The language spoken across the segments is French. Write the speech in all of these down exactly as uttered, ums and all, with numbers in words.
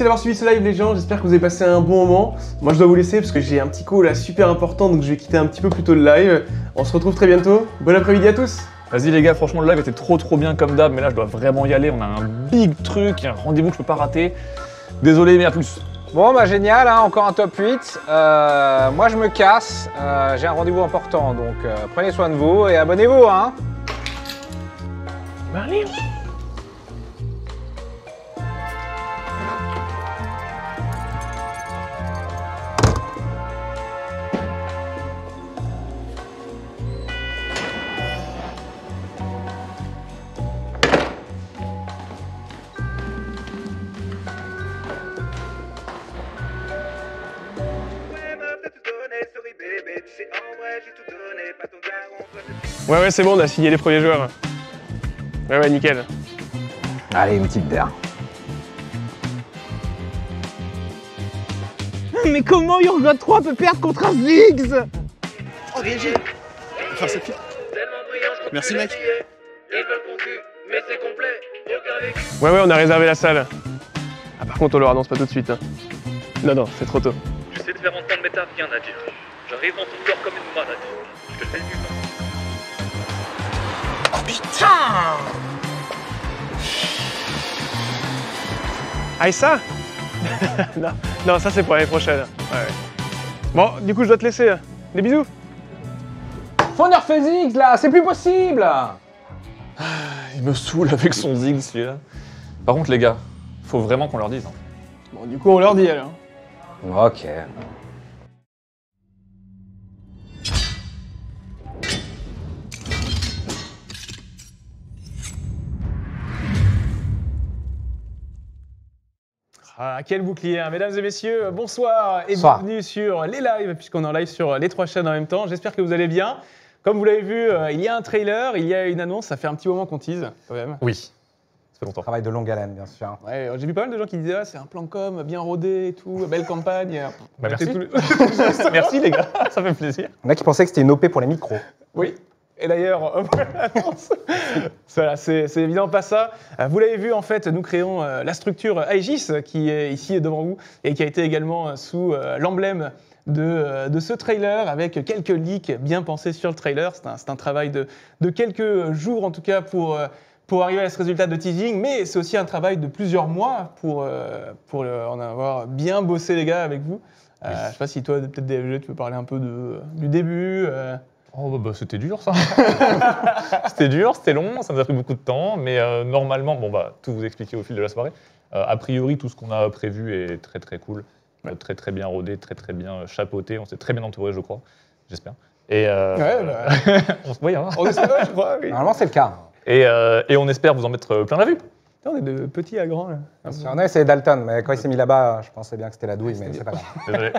Merci d'avoir suivi ce live les gens, j'espère que vous avez passé un bon moment. Moi je dois vous laisser parce que j'ai un petit coup là super important, donc je vais quitter un petit peu plus tôt le live. On se retrouve très bientôt, bon après-midi à tous. Vas-y les gars, franchement le live était trop trop bien comme d'hab, mais là je dois vraiment y aller, on a un big truc, un rendez-vous que je peux pas rater. Désolé mais à plus. Bon bah génial, hein, encore un top huit, euh, moi je me casse, euh, j'ai un rendez-vous important, donc euh, prenez soin de vous et abonnez-vous hein. Allez. Ouais, ouais, c'est bon, on a signé les premiers joueurs. Ouais, ouais, nickel. Allez, une petite bière. Mais comment Urgot trois peut perdre contre un Ziggs? Oh, D F G. Enfin, c'est pire. Merci, mec. Ouais, ouais, on a réservé la salle. Ah, par contre, on leur annonce pas tout de suite. Hein. Non, non, c'est trop tôt. Tu sais te faire entendre, mais t'as rien à dire. J'arrive dans ton corps comme une malade. Je te fais du mal. Putain! Ah et ça? non. non, ça c'est pour l'année prochaine. Ouais, ouais. Bon, du coup je dois te laisser. Des bisous. Fondeur fait Ziggs là, c'est plus possible! Il me saoule avec son Ziggs celui-là. Par contre les gars, faut vraiment qu'on leur dise. Hein. Bon, du coup on leur dit alors. Ok. Ah, quel bouclier, hein. Mesdames et messieurs, bonsoir et bonsoir. Bienvenue sur les lives, puisqu'on est en live sur les trois chaînes en même temps. J'espère que vous allez bien. Comme vous l'avez vu, euh, il y a un trailer, il y a une annonce, ça fait un petit moment qu'on tease quand même. Oui, ça fait longtemps. Travail de longue haleine, bien sûr. Ouais, j'ai vu pas mal de gens qui disaient ah, c'est un plan com, bien rodé et tout, belle campagne. Bah, merci. Tout le... merci les gars, ça fait plaisir. Il y en a qui pensaient que c'était une O P pour les micros. Oui. Et d'ailleurs, euh, voilà, c'est évidemment pas ça. Vous l'avez vu, en fait, nous créons euh, la structure Aegis qui est ici devant vous et qui a été également sous euh, l'emblème de, euh, de ce trailer avec quelques leaks bien pensés sur le trailer. C'est un, un travail de, de quelques jours, en tout cas, pour, euh, pour arriver à ce résultat de teasing, mais c'est aussi un travail de plusieurs mois pour, euh, pour euh, en avoir bien bossé, les gars, avec vous. Euh, oui. Je ne sais pas si toi, peut-être D F G, tu peux parler un peu de, euh, du début euh, Oh bah, bah c'était dur ça. C'était dur, c'était long, ça nous a pris beaucoup de temps, mais euh, normalement, bon bah tout vous expliquer au fil de la soirée. Euh, a priori, tout ce qu'on a prévu est très très cool, ouais. euh, très très bien rodé, très très bien chapeauté. On s'est très bien entouré, je crois, j'espère. Et euh, ouais, bah... on se voit, hein. On se voit, je crois. Oui. Normalement, c'est le cas. Et, euh, et on espère vous en mettre plein la vue. On est de petit à grand là. On a essayé Dalton, mais quand il s'est mis là-bas, je pensais bien que c'était la douille, ouais, mais c'est pas grave. Je vais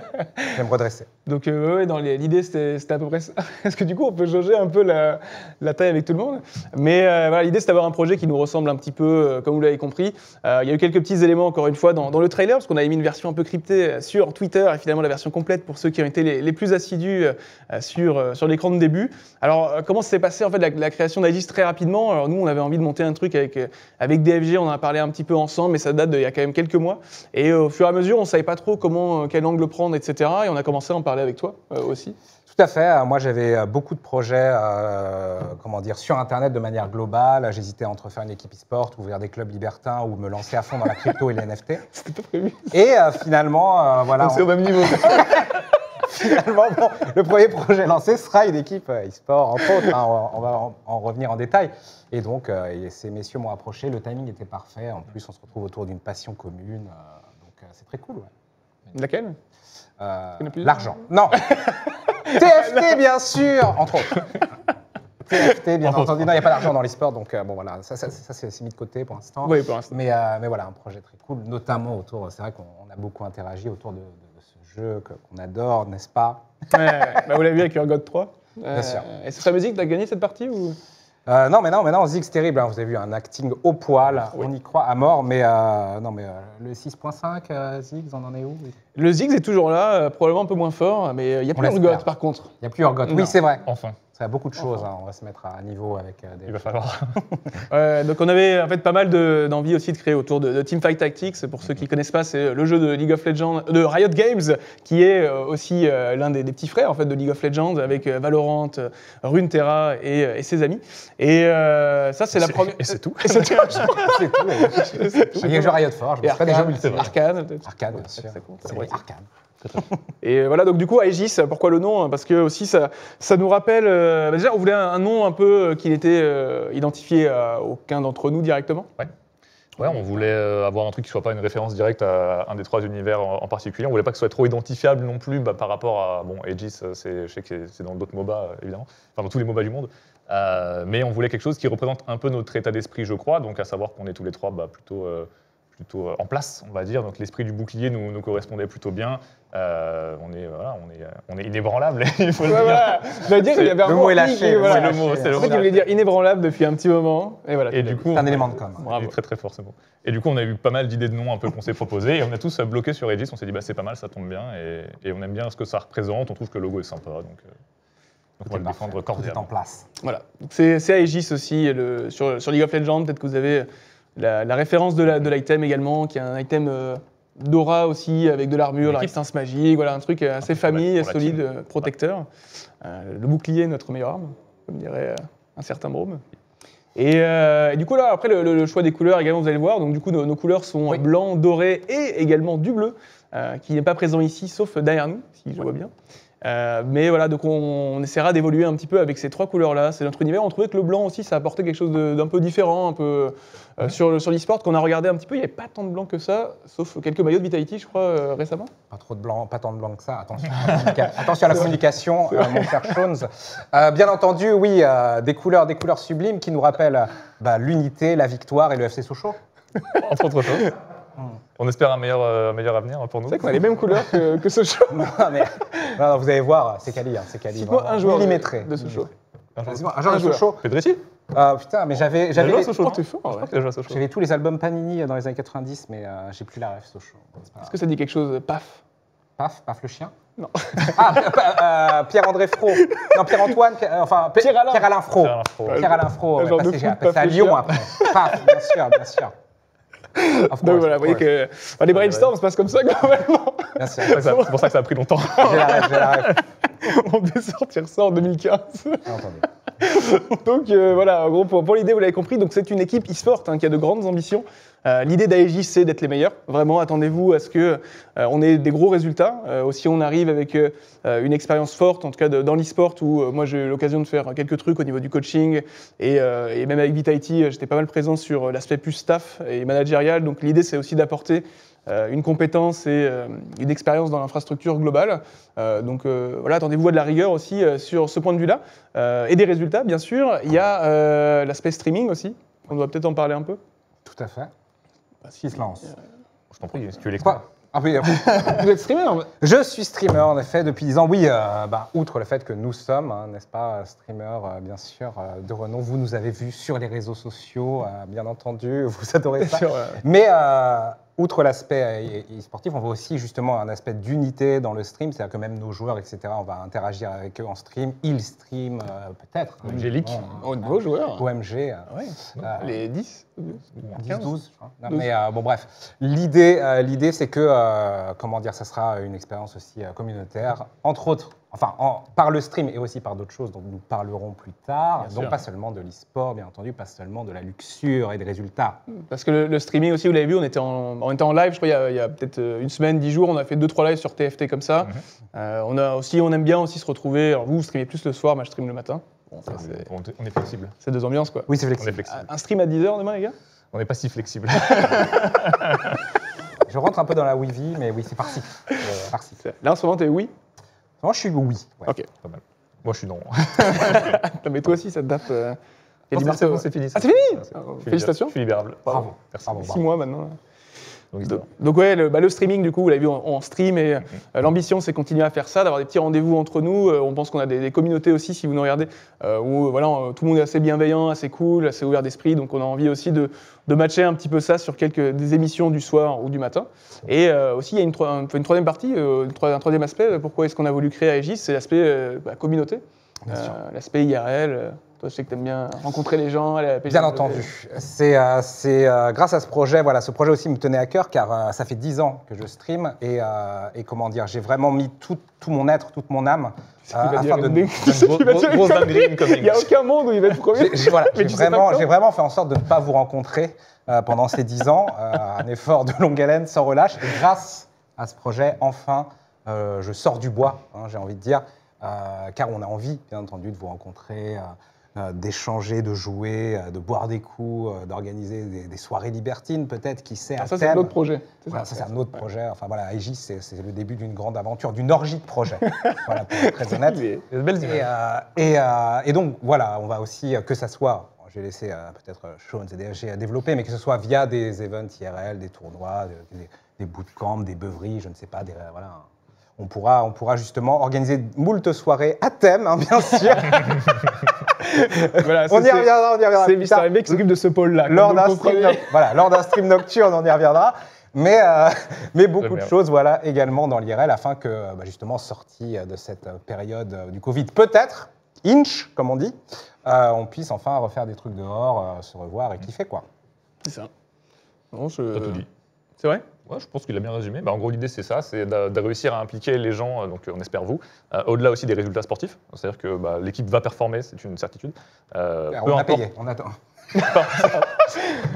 me redresser. Donc euh, ouais, dans l'idée, c'était à peu près ça. Parce que du coup, on peut jauger un peu la, la taille avec tout le monde. Mais euh, voilà, l'idée, c'est d'avoir un projet qui nous ressemble un petit peu, euh, comme vous l'avez compris. Euh, il y a eu quelques petits éléments, encore une fois, dans, dans le trailer, parce qu'on avait mis une version un peu cryptée sur Twitter, et finalement la version complète pour ceux qui ont été les, les plus assidus euh, sur, euh, sur l'écran de début. Alors, euh, comment s'est passé en fait la, la création d'Aegis très rapidement? Alors nous, on avait envie de monter un truc avec, euh, avec D F G. On en a parlé un petit peu ensemble, mais ça date d'il y a quand même quelques mois. Et au fur et à mesure, on ne savait pas trop comment, quel angle prendre, et cetera. Et on a commencé à en parler avec toi euh, aussi. Tout à fait. Moi, j'avais beaucoup de projets euh, comment dire, sur Internet de manière globale. J'hésitais entre faire une équipe e-sport, ouvrir des clubs libertins ou me lancer à fond dans la crypto et les N F T. C'était pas prévu. Et euh, finalement, euh, voilà. C'est on... au même niveau. Finalement, bon, le premier projet lancé sera une équipe e-sport, entre autres. Hein, on, on va en, en revenir en détail. Et donc, euh, ces messieurs m'ont approché. Le timing était parfait. En plus, on se retrouve autour d'une passion commune. Euh, donc, euh, c'est très cool. Ouais. Laquelle euh, L'argent. Non. T F T, bien sûr. Entre autres. T F T, bien entre entendu. Autres. Non, il n'y a pas d'argent dans l'e-sport. Donc, euh, bon, voilà. Ça, ça, ça c'est mis de côté pour l'instant. Oui, pour l'instant. Mais, euh, mais voilà, un projet très cool. Notamment autour. C'est vrai qu'on a beaucoup interagi autour de, de jeu qu'on adore, n'est-ce pas? Ouais, bah vous l'avez vu avec Urgot trois. Euh, Bien sûr. Et c'est très musique, t'as gagné cette partie ou... euh, Non, mais non, mais non, Ziggs terrible. Hein. Vous avez vu un acting au poil, oui. On y croit à mort. Mais euh, non, mais euh, le six point cinq, euh, Ziggs, on en est où? Le Ziggs est toujours là, euh, probablement un peu moins fort, mais il n'y a plus Urgot par contre. Il n'y a plus Urgot. Oui, c'est vrai. Enfin. Ça a beaucoup de choses, hein. On va se mettre à niveau avec euh, des... Il va falloir. Ouais, donc on avait en fait pas mal d'envie de, aussi de créer autour de, de Teamfight Tactics. Pour ceux qui ne connaissent pas, c'est le jeu de League of Legends, de Riot Games, qui est euh, aussi euh, l'un des, des petits frères en fait de League of Legends avec euh, Valorant, Runeterra et, et ses amis. Et euh, ça c'est la première. Et c'est tout. C'est tout. Il y a le jeu Riot Forge. Je pas des jeux multi. Arcane. Arcane, bien sûr. C'est vrai. Arcane. Et voilà, donc du coup, Aegis, pourquoi le nom? Parce que aussi, ça, ça nous rappelle. Euh, déjà, on voulait un, un nom un peu euh, qui n'était euh, identifié à aucun d'entre nous directement. Ouais. Ouais, on voulait euh, avoir un truc qui ne soit pas une référence directe à un des trois univers en, en particulier. On ne voulait pas que ce soit trop identifiable non plus bah, par rapport à. Bon, Aegis, je sais que c'est dans d'autres MOBA, euh, évidemment, enfin dans tous les MOBA du monde. Euh, mais on voulait quelque chose qui représente un peu notre état d'esprit, je crois. Donc, à savoir qu'on est tous les trois bah, plutôt. Euh, plutôt en place, on va dire. Donc l'esprit du bouclier nous, nous correspondait plutôt bien. Euh, on est, voilà, on est, on est inébranlable. Il faut ouais, le dire. Ouais, dire il y avait un le mot est lâché. Voilà. C'est le mot. C'est le mot. En fait, il voulait dire inébranlable depuis un petit moment. Et voilà. Et du coup, un élément de com. Il est très très fort ce mot. Et du coup, on a eu pas mal d'idées de noms un peu qu'on s'est proposées. Et on a tous bloqué sur Aegis. On s'est dit bah c'est pas mal, ça tombe bien. Et, et on aime bien ce que ça représente. On trouve que le logo est sympa. Donc. Euh... Donc on va défendre cordialement. Tout est en place. Voilà. C'est Aegis aussi le, sur, sur League of Legends. Peut-être que vous avez. La, la référence de l'item également, qui est un item euh, d'aura aussi, avec de l'armure, la résistance magique, voilà, un truc assez famille, solide, euh, protecteur. Euh, le bouclier, notre meilleure arme, comme dirait euh, un certain Brome. Et, euh, et du coup, là, après, le, le choix des couleurs également, vous allez le voir. Donc, du coup, nos, nos couleurs sont oui. blanc, doré et également du bleu, euh, qui n'est pas présent ici, sauf derrière nous, si je oui. vois bien. Euh, mais voilà, donc on, on essaiera d'évoluer un petit peu avec ces trois couleurs-là. C'est notre univers. On trouvait que le blanc aussi, ça apportait quelque chose d'un peu différent, un peu euh, sur, sur l'e-sport qu'on a regardé un petit peu. Il n'y avait pas tant de blanc que ça, sauf quelques maillots de Vitality, je crois, euh, récemment. Pas trop de blanc, pas tant de blanc que ça. Attention, attention à la communication, euh, mon cher Shaunz. Euh, bien entendu, oui, euh, des couleurs, des couleurs sublimes qui nous rappellent bah, l'unité, la victoire et le F C Sochaux. Entre autres choses. On espère un meilleur, euh, meilleur avenir pour nous. C'est qu'on a les mêmes couleurs que, que ce show. Non, mais, non, vous allez voir, c'est Cali, hein, c'est Cali. Un joueur millimétré de ce show. Un joueur, un joueur de ce show. Pedretti ? Ah putain, mais j'avais, j'avais. Les... Oh, t'es fort. Ouais. J'avais tous les albums Panini dans les années quatre-vingt-dix, mais euh, j'ai plus la ref Sochaux. Est-ce que ça dit quelque chose? Paf. Paf, Paf le chien. Non. Ah, euh, Pierre-André Fro. Non, Pierre-Antoine, Pierre, enfin Pierre-Alain Pierre Fro. Pierre-Alain Fro. J'ai appelé ça à Lyon après. Paf, bien sûr, bien sûr. Course, donc voilà, vous voyez que bah, les brainstorms se passent comme ça globalement. C'est pour ça que ça a pris longtemps. J'ai la rêve, j'ai la rêve. On devait sortir ça en deux mille quinze. Donc euh, voilà, en gros, pour, pour l'idée, vous l'avez compris, donc c'est une équipe e-sport hein, qui a de grandes ambitions. Euh, l'idée d'Aegis, c'est d'être les meilleurs. Vraiment, attendez-vous à ce qu'on euh, ait des gros résultats. Euh, aussi, on arrive avec euh, une expérience forte, en tout cas de, dans l'e-sport, où euh, moi j'ai eu l'occasion de faire quelques trucs au niveau du coaching. Et, euh, et même avec Vitality, j'étais pas mal présent sur l'aspect plus staff et managérial. Donc l'idée, c'est aussi d'apporter euh, une compétence et euh, une expérience dans l'infrastructure globale. Euh, donc euh, voilà, attendez-vous à de la rigueur aussi euh, sur ce point de vue-là. Euh, et des résultats, bien sûr. Il y a euh, l'aspect streaming aussi. On doit peut-être en parler un peu. Tout à fait. S'il se lance. Je t'en prie, si tu es l'expert. Ah oui, vous êtes streamer? Je suis streamer, en effet, depuis dix ans. Oui, euh, bah, outre le fait que nous sommes, n'est-ce hein, pas, streamers, euh, bien sûr, euh, de renom. Vous nous avez vus sur les réseaux sociaux, euh, bien entendu, vous adorez ça. Sûr, euh... Mais euh, outre l'aspect euh, sportif, on voit aussi justement un aspect d'unité dans le stream. C'est-à-dire que même nos joueurs, et cetera, on va interagir avec eux en stream. Ils stream euh, peut-être. Angélique, oh, nos euh, joueurs. O M G. Euh, ouais, euh, les dix, douze, hein. Non, douze. Mais euh, bon, bref. L'idée, euh, l'idée, c'est que. Euh, Euh, comment dire, ça sera une expérience aussi euh, communautaire, entre autres, enfin, en, par le stream et aussi par d'autres choses dont nous parlerons plus tard. Bien donc, sûr. Pas seulement de l'e-sport, bien entendu, pas seulement de la luxure et des résultats. Parce que le, le streaming aussi, vous l'avez vu, on était, en, on était en live, je crois, il y a, a peut-être une semaine, dix jours, on a fait deux, trois lives sur T F T comme ça. Mm-hmm. euh, on, a aussi, on aime bien aussi se retrouver. Alors, vous, vous streamez plus le soir, moi, je stream le matin. Bon, ça, est, on, on est flexible. C'est deux ambiances, quoi. Oui, c'est flexible. flexible. Un stream à dix heures demain, les gars? On n'est pas si flexible. Je rentre un peu dans la Wi-Fi, mais oui, c'est par-ci. Euh, par Là, en ce moment, t'es oui? Moi, je suis oui. Ouais. Ok. Pas mal. Moi, je suis non. Non, mais toi aussi, ça te date. Euh... Oh, c'est bon, fini. Ça. Ah, c'est fini ah, bon. Félicitations. Je suis libérable. Bravo. Merci. Bravo. Six mois maintenant. Donc, donc, donc ouais, le, bah, le streaming, du coup, vous l'avez vu, on, on stream et mm-hmm. euh, l'ambition, c'est continuer à faire ça, d'avoir des petits rendez-vous entre nous. Euh, on pense qu'on a des, des communautés aussi, si vous nous regardez, euh, où voilà, euh, tout le monde est assez bienveillant, assez cool, assez ouvert d'esprit. Donc, on a envie aussi de, de matcher un petit peu ça sur quelques des émissions du soir ou du matin. Et euh, aussi, il y a une, une, une troisième partie, euh, un troisième aspect. Pourquoi est-ce qu'on a voulu créer Aegis? C'est l'aspect euh, bah, communauté. euh, l'aspect I R L. Toi, je sais que tu aimes bien rencontrer les gens. Aller à la P G bien entendu. C'est euh, euh, grâce à ce projet, voilà, ce projet aussi me tenait à cœur, car euh, ça fait dix ans que je stream et, euh, et comment dire, j'ai vraiment mis tout, tout mon être, toute mon âme. Euh, afin de, de, de il n'y a aucun monde où il va être premier. J'ai voilà, vraiment, vraiment fait en sorte de ne pas vous rencontrer euh, pendant ces dix ans. Euh, un effort de longue haleine, sans relâche. Et grâce à ce projet, enfin, euh, je sors du bois, hein, j'ai envie de dire, euh, car on a envie, bien entendu, de vous rencontrer, euh, euh, d'échanger, de jouer, euh, de boire des coups, euh, d'organiser des, des soirées libertines, peut-être, qui sert à ça, c'est un autre projet. Voilà, ça, ça c'est un autre ouais. projet. Enfin, voilà, I J, c'est le début d'une grande aventure, d'une orgie de projet, voilà, pour être très honnête. Et, euh, et, euh, et donc, voilà, on va aussi, euh, que ça soit... J'ai laissé euh, peut-être Shaunz et D F G développer, mais que ce soit via des events I R L, des tournois, des, des bootcamps, des beuveries, je ne sais pas, des, voilà. On pourra, on pourra justement organiser moult soirées à thème, hein, bien sûr. Voilà, on y reviendra, on y reviendra. C'est MisterMV qui s'occupe de ce pôle-là. Lors d'un stream, no voilà, stream nocturne, on y reviendra. Mais, euh, mais beaucoup de choses voilà, également dans l'I R L, afin que, bah, justement, sorti de cette période euh, du Covid, peut-être, inch, comme on dit, euh, on puisse enfin refaire des trucs dehors, euh, se revoir et kiffer, quoi. C'est ça. Non, je... T'as tout dit. C'est vrai ? Ouais, je pense qu'il a bien résumé. Bah, en gros, l'idée, c'est ça, c'est de, de réussir à impliquer les gens, donc on espère vous, euh, au-delà aussi des résultats sportifs. C'est-à-dire que bah, l'équipe va performer, c'est une certitude. Euh, on a payé, on attend.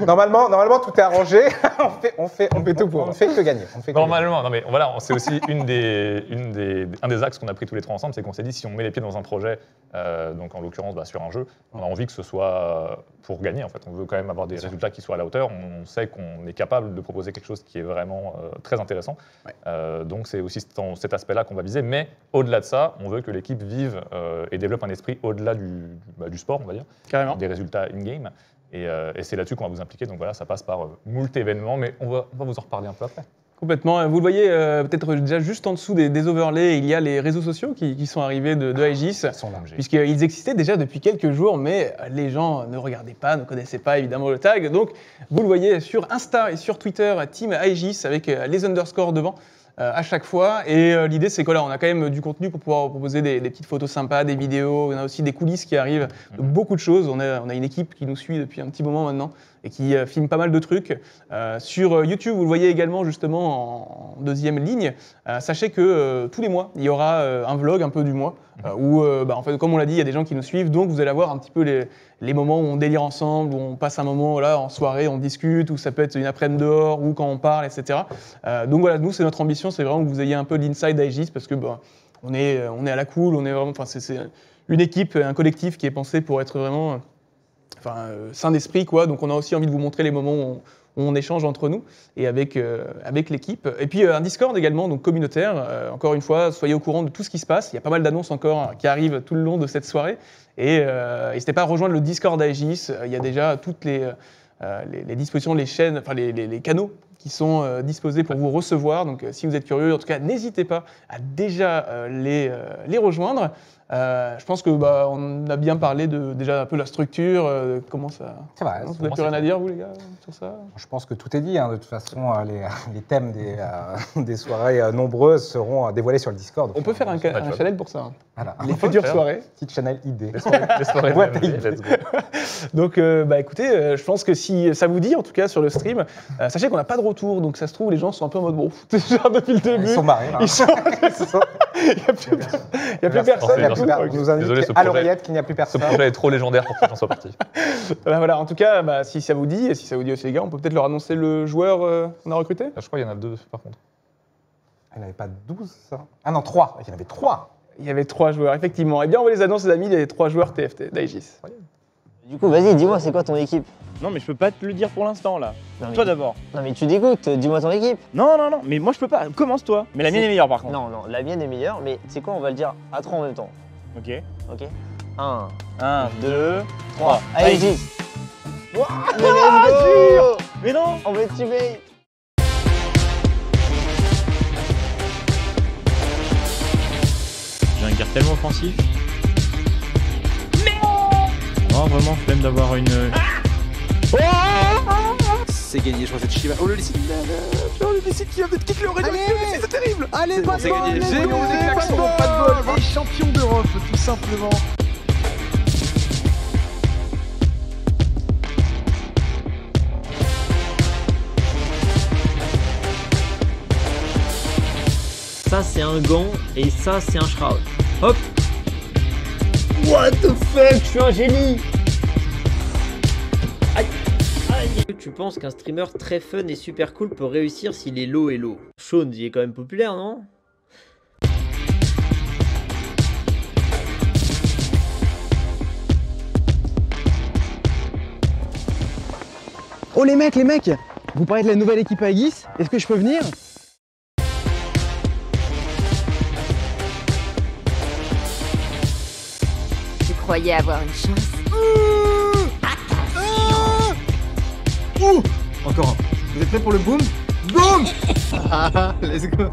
normalement, normalement, tout est arrangé. on fait, on fait, on fait tout pour. On ne fait que gagner. On fait que normalement, gagner. Non mais voilà, c'est aussi une des, une des, un des axes qu'on a pris tous les trois ensemble, c'est qu'on s'est dit si on met les pieds dans un projet, euh, donc en l'occurrence bah, sur un jeu, on a envie que ce soit pour gagner. En fait, on veut quand même avoir des résultats qui soient à la hauteur. On sait qu'on est capable de proposer quelque chose qui est vraiment euh, très intéressant. Ouais. Euh, donc c'est aussi cet aspect-là qu'on va viser. Mais au-delà de ça, on veut que l'équipe vive euh, et développe un esprit au-delà du, bah, du sport, on va dire, carrément, des résultats in-game. Et, euh, et c'est là-dessus qu'on va vous impliquer. Donc voilà, ça passe par euh, moult événements, mais on va, on va vous en reparler un peu après. Complètement. Vous le voyez euh, peut-être déjà juste en dessous des, des overlays, il y a les réseaux sociaux qui, qui sont arrivés de, de I G I S, ah, puisqu'ils existaient déjà depuis quelques jours, mais les gens ne regardaient pas, ne connaissaient pas évidemment le tag. Donc vous le voyez sur Insta et sur Twitter, Team I G I S avec les underscores devant euh, à chaque fois. Et euh, l'idée, c'est que là, on a quand même du contenu pour pouvoir proposer des, des petites photos sympas, des vidéos. On a aussi des coulisses qui arrivent, mmh. beaucoup de choses. On a, on a une équipe qui nous suit depuis un petit moment maintenant et qui filme pas mal de trucs. Euh, sur YouTube, vous le voyez également justement en deuxième ligne. Euh, sachez que euh, tous les mois, il y aura euh, un vlog un peu du mois, euh, où, euh, bah, en fait, comme on l'a dit, il y a des gens qui nous suivent, donc vous allez avoir un petit peu les, les moments où on délire ensemble, où on passe un moment voilà, en soirée, on discute, ou ça peut être une après-midi dehors, ou quand on parle, et cetera. Euh, donc voilà, nous, c'est notre ambition, c'est vraiment que vous ayez un peu de l'inside I G I S, parce que bah, on, est, on est à la cool, on est vraiment, enfin, c'est une équipe, un collectif qui est pensé pour être vraiment... Enfin, euh, sain d'esprit, quoi. Donc, on a aussi envie de vous montrer les moments où on, où on échange entre nous et avec, euh, avec l'équipe. Et puis, euh, un Discord également, donc communautaire. Euh, encore une fois, soyez au courant de tout ce qui se passe. Il y a pas mal d'annonces encore qui arrivent tout le long de cette soirée. Et euh, n'hésitez pas à rejoindre le Discord d'Aegis. Il y a déjà toutes les, euh, les, les dispositions, les chaînes, enfin, les, les, les canaux qui sont euh, disposés pour vous recevoir. Donc, euh, si vous êtes curieux, en tout cas, n'hésitez pas à déjà euh, les, euh, les rejoindre. Euh, je pense que bah, on a bien parlé de déjà un peu la structure, euh, comment ça. C'est vrai. Vous n'avez plus rien à dire vous les gars sur ça. Je pense que tout est dit. Hein, de toute façon, euh, les, les thèmes des, euh, des soirées euh, nombreuses seront euh, dévoilés sur le Discord. On peut faire un, un channel pour ça. Hein. Voilà. Les futures soirées. Petite channel idée. Les soirées, les soirées let's go. Donc, euh, bah écoutez, euh, je pense que si ça vous dit, en tout cas sur le stream, euh, sachez qu'on n'a pas de retour, donc ça se trouve les gens sont un peu en mode bon, genre depuis le début. Ils sont marrés. Hein. Ils sont. Il n'y a plus, y a plus personne. Nous indique à l'oreillette qu'il n'y a plus personne. Ce projet est trop légendaire pour que j'en sois parti. Bah voilà, en tout cas, bah, si ça vous dit, et si ça vous dit aussi les gars, on peut peut-être leur annoncer le joueur euh, qu'on a recruté. Je crois qu'il y en a deux par contre. Il n'y avait pas douze ça. Ah non, trois. Il y en avait trois. Il y avait trois joueurs, effectivement. Eh bien, on va les annoncer, les amis, il y a trois joueurs T F T d'Aegis. Du coup, vas-y, dis-moi, c'est quoi ton équipe? Non, mais je peux pas te le dire pour l'instant, là. Non, toi d'abord. Non, mais tu dégoûtes, dis-moi ton équipe. Non, non, non, mais moi je peux pas. Commence toi. Mais la mienne est meilleure par contre. Non, non, la mienne est meilleure, mais c'est quoi, on va le dire à trois en même temps. Ok. Ok. un, deux, trois. Allez, Gilles. Mais let's go. Mais non. On va être tué. J'ai un carte tellement offensif. Mais non. Oh, vraiment, flemme d'avoir une... Oh, c'est gagné, je crois que c'est Shiva. Oh, le lycée. Oh, le lycée qui vient d'être kick le rédacteur. C'est terrible. Allez, Padbol, les champions d'Europe, tout simplement. Ça, c'est un gant et ça, c'est un shroud. Hop. What the fuck, je suis un génie. Aïe. Aïe. Tu penses qu'un streamer très fun et super cool peut réussir s'il est low et low? Shaunz, il est quand même populaire, non? Oh les mecs, les mecs, vous parlez de la nouvelle équipe à Aegis, est-ce que je peux venir? Je croyais avoir une chance. Mmh. Attention. Ouh. Encore un. Vous êtes prêts pour le boom? Boom. Ah, let's go.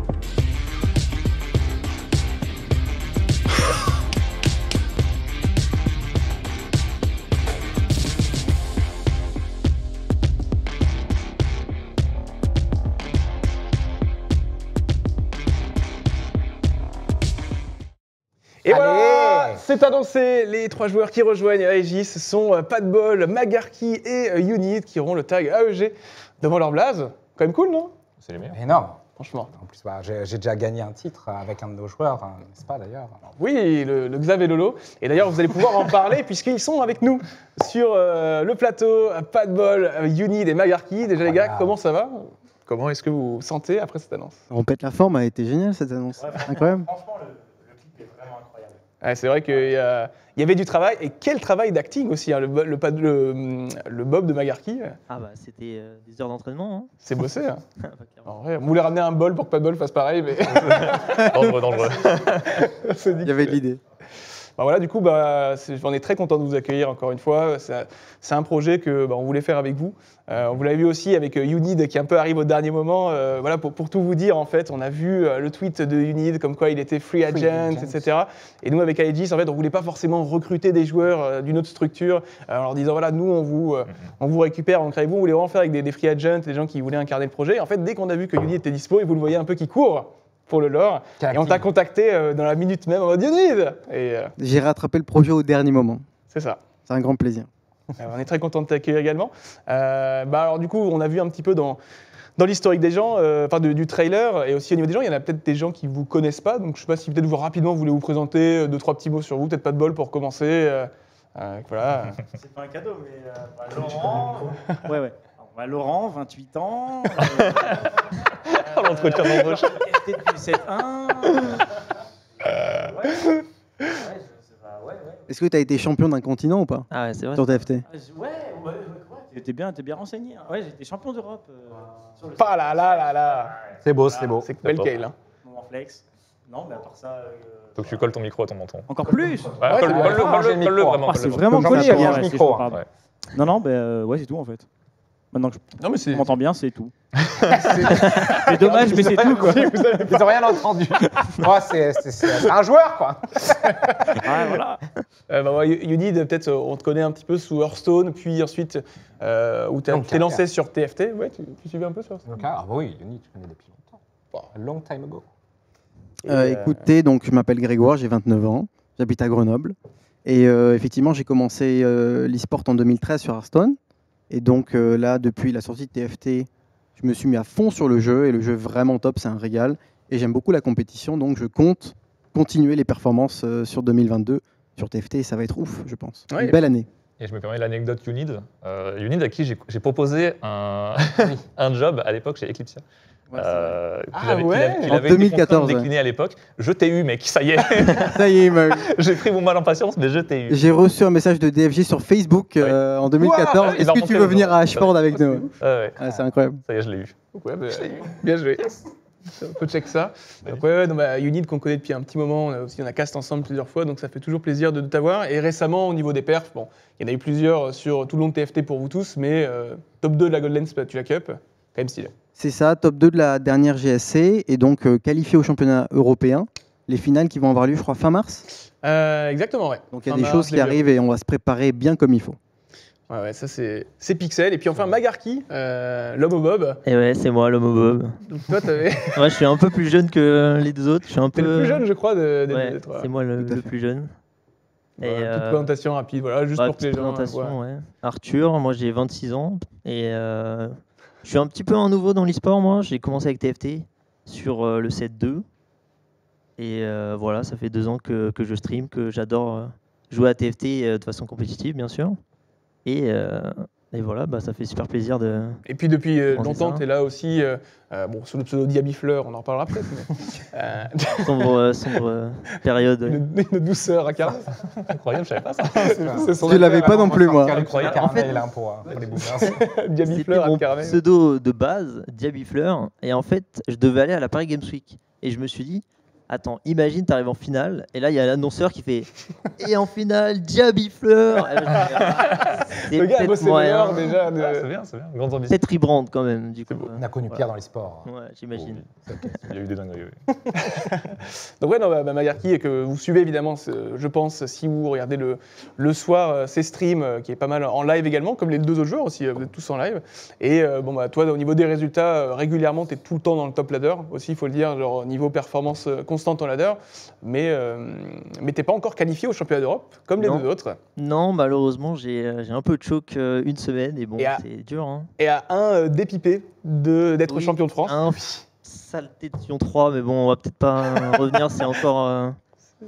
Et allez, voilà, c'est annoncé, les trois joueurs qui rejoignent Aegis sont Padbol, Magarky et Unid qui auront le tag A E G devant leur blaze. Quand même cool, non? C'est les meilleurs. Énorme, franchement. En plus, bah, j'ai déjà gagné un titre avec un de nos joueurs, n'est-ce pas d'ailleurs? Oui, le, le Xav et Lolo. Et d'ailleurs, vous allez pouvoir en parler puisqu'ils sont avec nous sur euh, le plateau. Padbol, Unid et Magarky. Déjà voilà, les gars, comment ça va? Comment est-ce que vous vous sentez après cette annonce? On pète la forme, a été géniale cette annonce. Ouais, incroyable. Franchement, le... Ouais, c'est vrai qu'il y, euh, y avait du travail, et quel travail d'acting aussi, hein, le, le, le, le Bob de Magarky. Ah bah c'était euh, des heures d'entraînement. Hein. C'est bossé. Hein. En vrai, on voulait ramener un bol pour que Padbol fasse pareil, mais... dangereux, dangereux. Il y avait de l'idée. Bah voilà, du coup, bah, on est très content de vous accueillir encore une fois. C'est un projet qu'on bah, voulait faire avec vous. Euh, on vous l'a vu aussi avec Unid qui un peu arrive au dernier moment. Euh, voilà, pour, pour tout vous dire, en fait, on a vu le tweet de Unid comme quoi il était free agent, free agent. et cetera. Et nous, avec Aegis, en fait, on ne voulait pas forcément recruter des joueurs d'une autre structure en leur disant voilà, nous, on vous, mm-hmm. on vous récupère, on crée vous. On voulait vraiment faire avec des, des free agents, des gens qui voulaient incarner le projet. Et en fait, dès qu'on a vu que Unid était dispo et vous le voyez un peu qui court pour le lore, et on t'a contacté euh, dans la minute même en mode Unid. Euh... J'ai rattrapé le projet au dernier moment. C'est ça. C'est un grand plaisir. Euh, on est très content de t'accueillir également. Euh, bah, alors du coup, on a vu un petit peu dans, dans l'historique des gens, euh, enfin de, du trailer, et aussi au niveau des gens, il y en a peut-être des gens qui ne vous connaissent pas, donc je ne sais pas si peut-être vous rapidement vous voulez vous présenter, deux, trois petits mots sur vous, peut-être Padbol pour commencer. Euh, euh, voilà. C'est pas un cadeau, mais euh, bah, Laurent... ouais, ouais. Alors, bah, Laurent, vingt-huit ans... Euh... L'entretien d'embauche. Testé depuis sept un. Est-ce que tu as été champion d'un continent ou pas? Ah ouais, c'est vrai. Sur T F T? Ouais, ouais, ouais. Tu étais bien, bien renseigné. Hein. Ouais, j'étais champion d'Europe. Euh, wow. Pas là, là, là, là. C'est beau, c'est beau. C'est belle Kale. Mon flex. Non, mais à part ça. Euh, Donc tu colles ton micro à ton menton. Encore plus. Colle-le vraiment. C'est vraiment collé à mon micro. Non, non, ben ouais, c'est tout en fait. Maintenant que je m'entends bien, c'est tout. C'est dommage, mais c'est tout, quoi. Ils n'ont rien entendu. Oh, c'est un joueur, quoi. Ouais, voilà. Euh, bah, Unid, peut-être, on te connaît un petit peu sous Hearthstone, puis ensuite, euh, où tu t'es lancé sur T F T. Ouais, tu, tu suivais un peu sur Hearthstone. Okay. Ah bah oui, Unid, tu connais depuis longtemps. A long time ago. Euh, euh... Écoutez, donc, je m'appelle Grégoire, j'ai vingt-neuf ans, j'habite à Grenoble. Et euh, effectivement, j'ai commencé euh, l'e-sport en deux mille treize sur Hearthstone. Et donc euh, là, depuis la sortie de T F T, je me suis mis à fond sur le jeu, et le jeu est vraiment top, c'est un régal. Et j'aime beaucoup la compétition, donc je compte continuer les performances euh, sur deux mille vingt-deux, sur T F T, et ça va être ouf, je pense. Ouais, une belle année. Et je me permets l'anecdote Unid, euh, Unid à qui j'ai proposé un, un job à l'époque chez Eclipsia. Ouais, euh, ah avait, ouais il avait, il avait en deux mille quatorze. Décliné ouais. à l'époque. Je t'ai eu, mec, ça y est. Ça y est, mec. J'ai pris mon mal en patience, mais je t'ai eu. J'ai reçu un message de D F G sur Facebook oui. euh, en deux mille quatorze. Wow, Est-ce que tu veux venir à Ashford avec oh, nous? ah, ouais. ah, C'est incroyable. Ça y est, je l'ai eu. Ouais, bah, eu. Bien joué. On peut check ça. Donc, ouais, ouais, donc, bah, Unid qu'on connaît depuis un petit moment, on a aussi on a cast ensemble plusieurs fois, donc ça fait toujours plaisir de t'avoir. Et récemment, au niveau des perfs, bon, il y en a eu plusieurs sur tout le long de T F T pour vous tous, mais euh, top deux de la Golden Spatula Cup, quand même stylé. C'est ça, top deux de la dernière G S C, et donc euh, qualifié au championnat européen. Les finales qui vont avoir lieu, je crois, fin mars. Euh, exactement, ouais. Donc il y a fin des mars, choses qui arrivent et on va se préparer bien comme il faut. Ouais, ouais, ça c'est Pixel. Et puis enfin Magarky, euh, l'homme au bob. Et ouais, c'est moi, l'homme au bob. Donc toi, t'avais. Ouais, je suis un peu plus jeune que les deux autres. Je suis un peu. T'es le plus jeune, je crois, de, de, ouais, des trois. C'est moi le, le plus jeune. Et voilà, euh... petite présentation rapide, voilà, juste bah, pour que les gens. Ouais. Arthur, moi j'ai vingt-six ans et euh, je suis un petit peu un nouveau dans l'e-sport. Moi, j'ai commencé avec T F T sur euh, le sept deux. Et euh, voilà, ça fait deux ans que, que je stream, que j'adore euh, jouer à T F T euh, de façon compétitive, bien sûr. Et, euh, et voilà, bah, ça fait super plaisir de... Et puis depuis euh, longtemps, tu es là aussi, euh, euh, bon, sous le pseudo Diabyfleur, on en reparlera peut-être. Mais, euh... sombre euh, sombre euh, période. Une, une douceur à Caravane. Incroyable, je ne savais pas ça. Je ne l'avais pas non plus, moi. Incroyable, Caravane est là pour, pour les boomers. Diabyfleur à Caravane. C'était mon pseudo de base, Diabyfleur. Et en fait, je devais aller à la Paris Games Week. Et je me suis dit... Attends, imagine, t'arrives en finale, et là, il y a l'annonceur qui fait « Et en finale, Diabyfleur !» Le gars, moi, c'est meilleur, déjà. De... Ah, c'est bien, c'est bien. Grande ambition. Peut-être rebrand, quand même, du coup. On a connu voilà. Pierre dans les sports. Ouais, j'imagine. Oh, il y a eu des dingueries, oui. Donc, ouais, non, bah, bah, Magarky, et que vous suivez, évidemment, je pense, si vous regardez le, le soir, ces streams, qui est pas mal en live également, comme les deux autres joueurs aussi, vous êtes tous en live. Et euh, bon, bah, toi, au niveau des résultats, régulièrement, t'es tout le temps dans le top ladder, aussi, il faut le dire, genre niveau performance constante. En ladder, mais, euh, mais t'es pas encore qualifié au championnat d'Europe comme les non. deux autres. Non, malheureusement, j'ai un peu de choc euh, une semaine et bon, c'est dur. Hein. Et à un euh, dépipé d'être oui, champion de France. Un saleté de Sion trois, mais bon, on va peut-être pas revenir, c'est encore euh,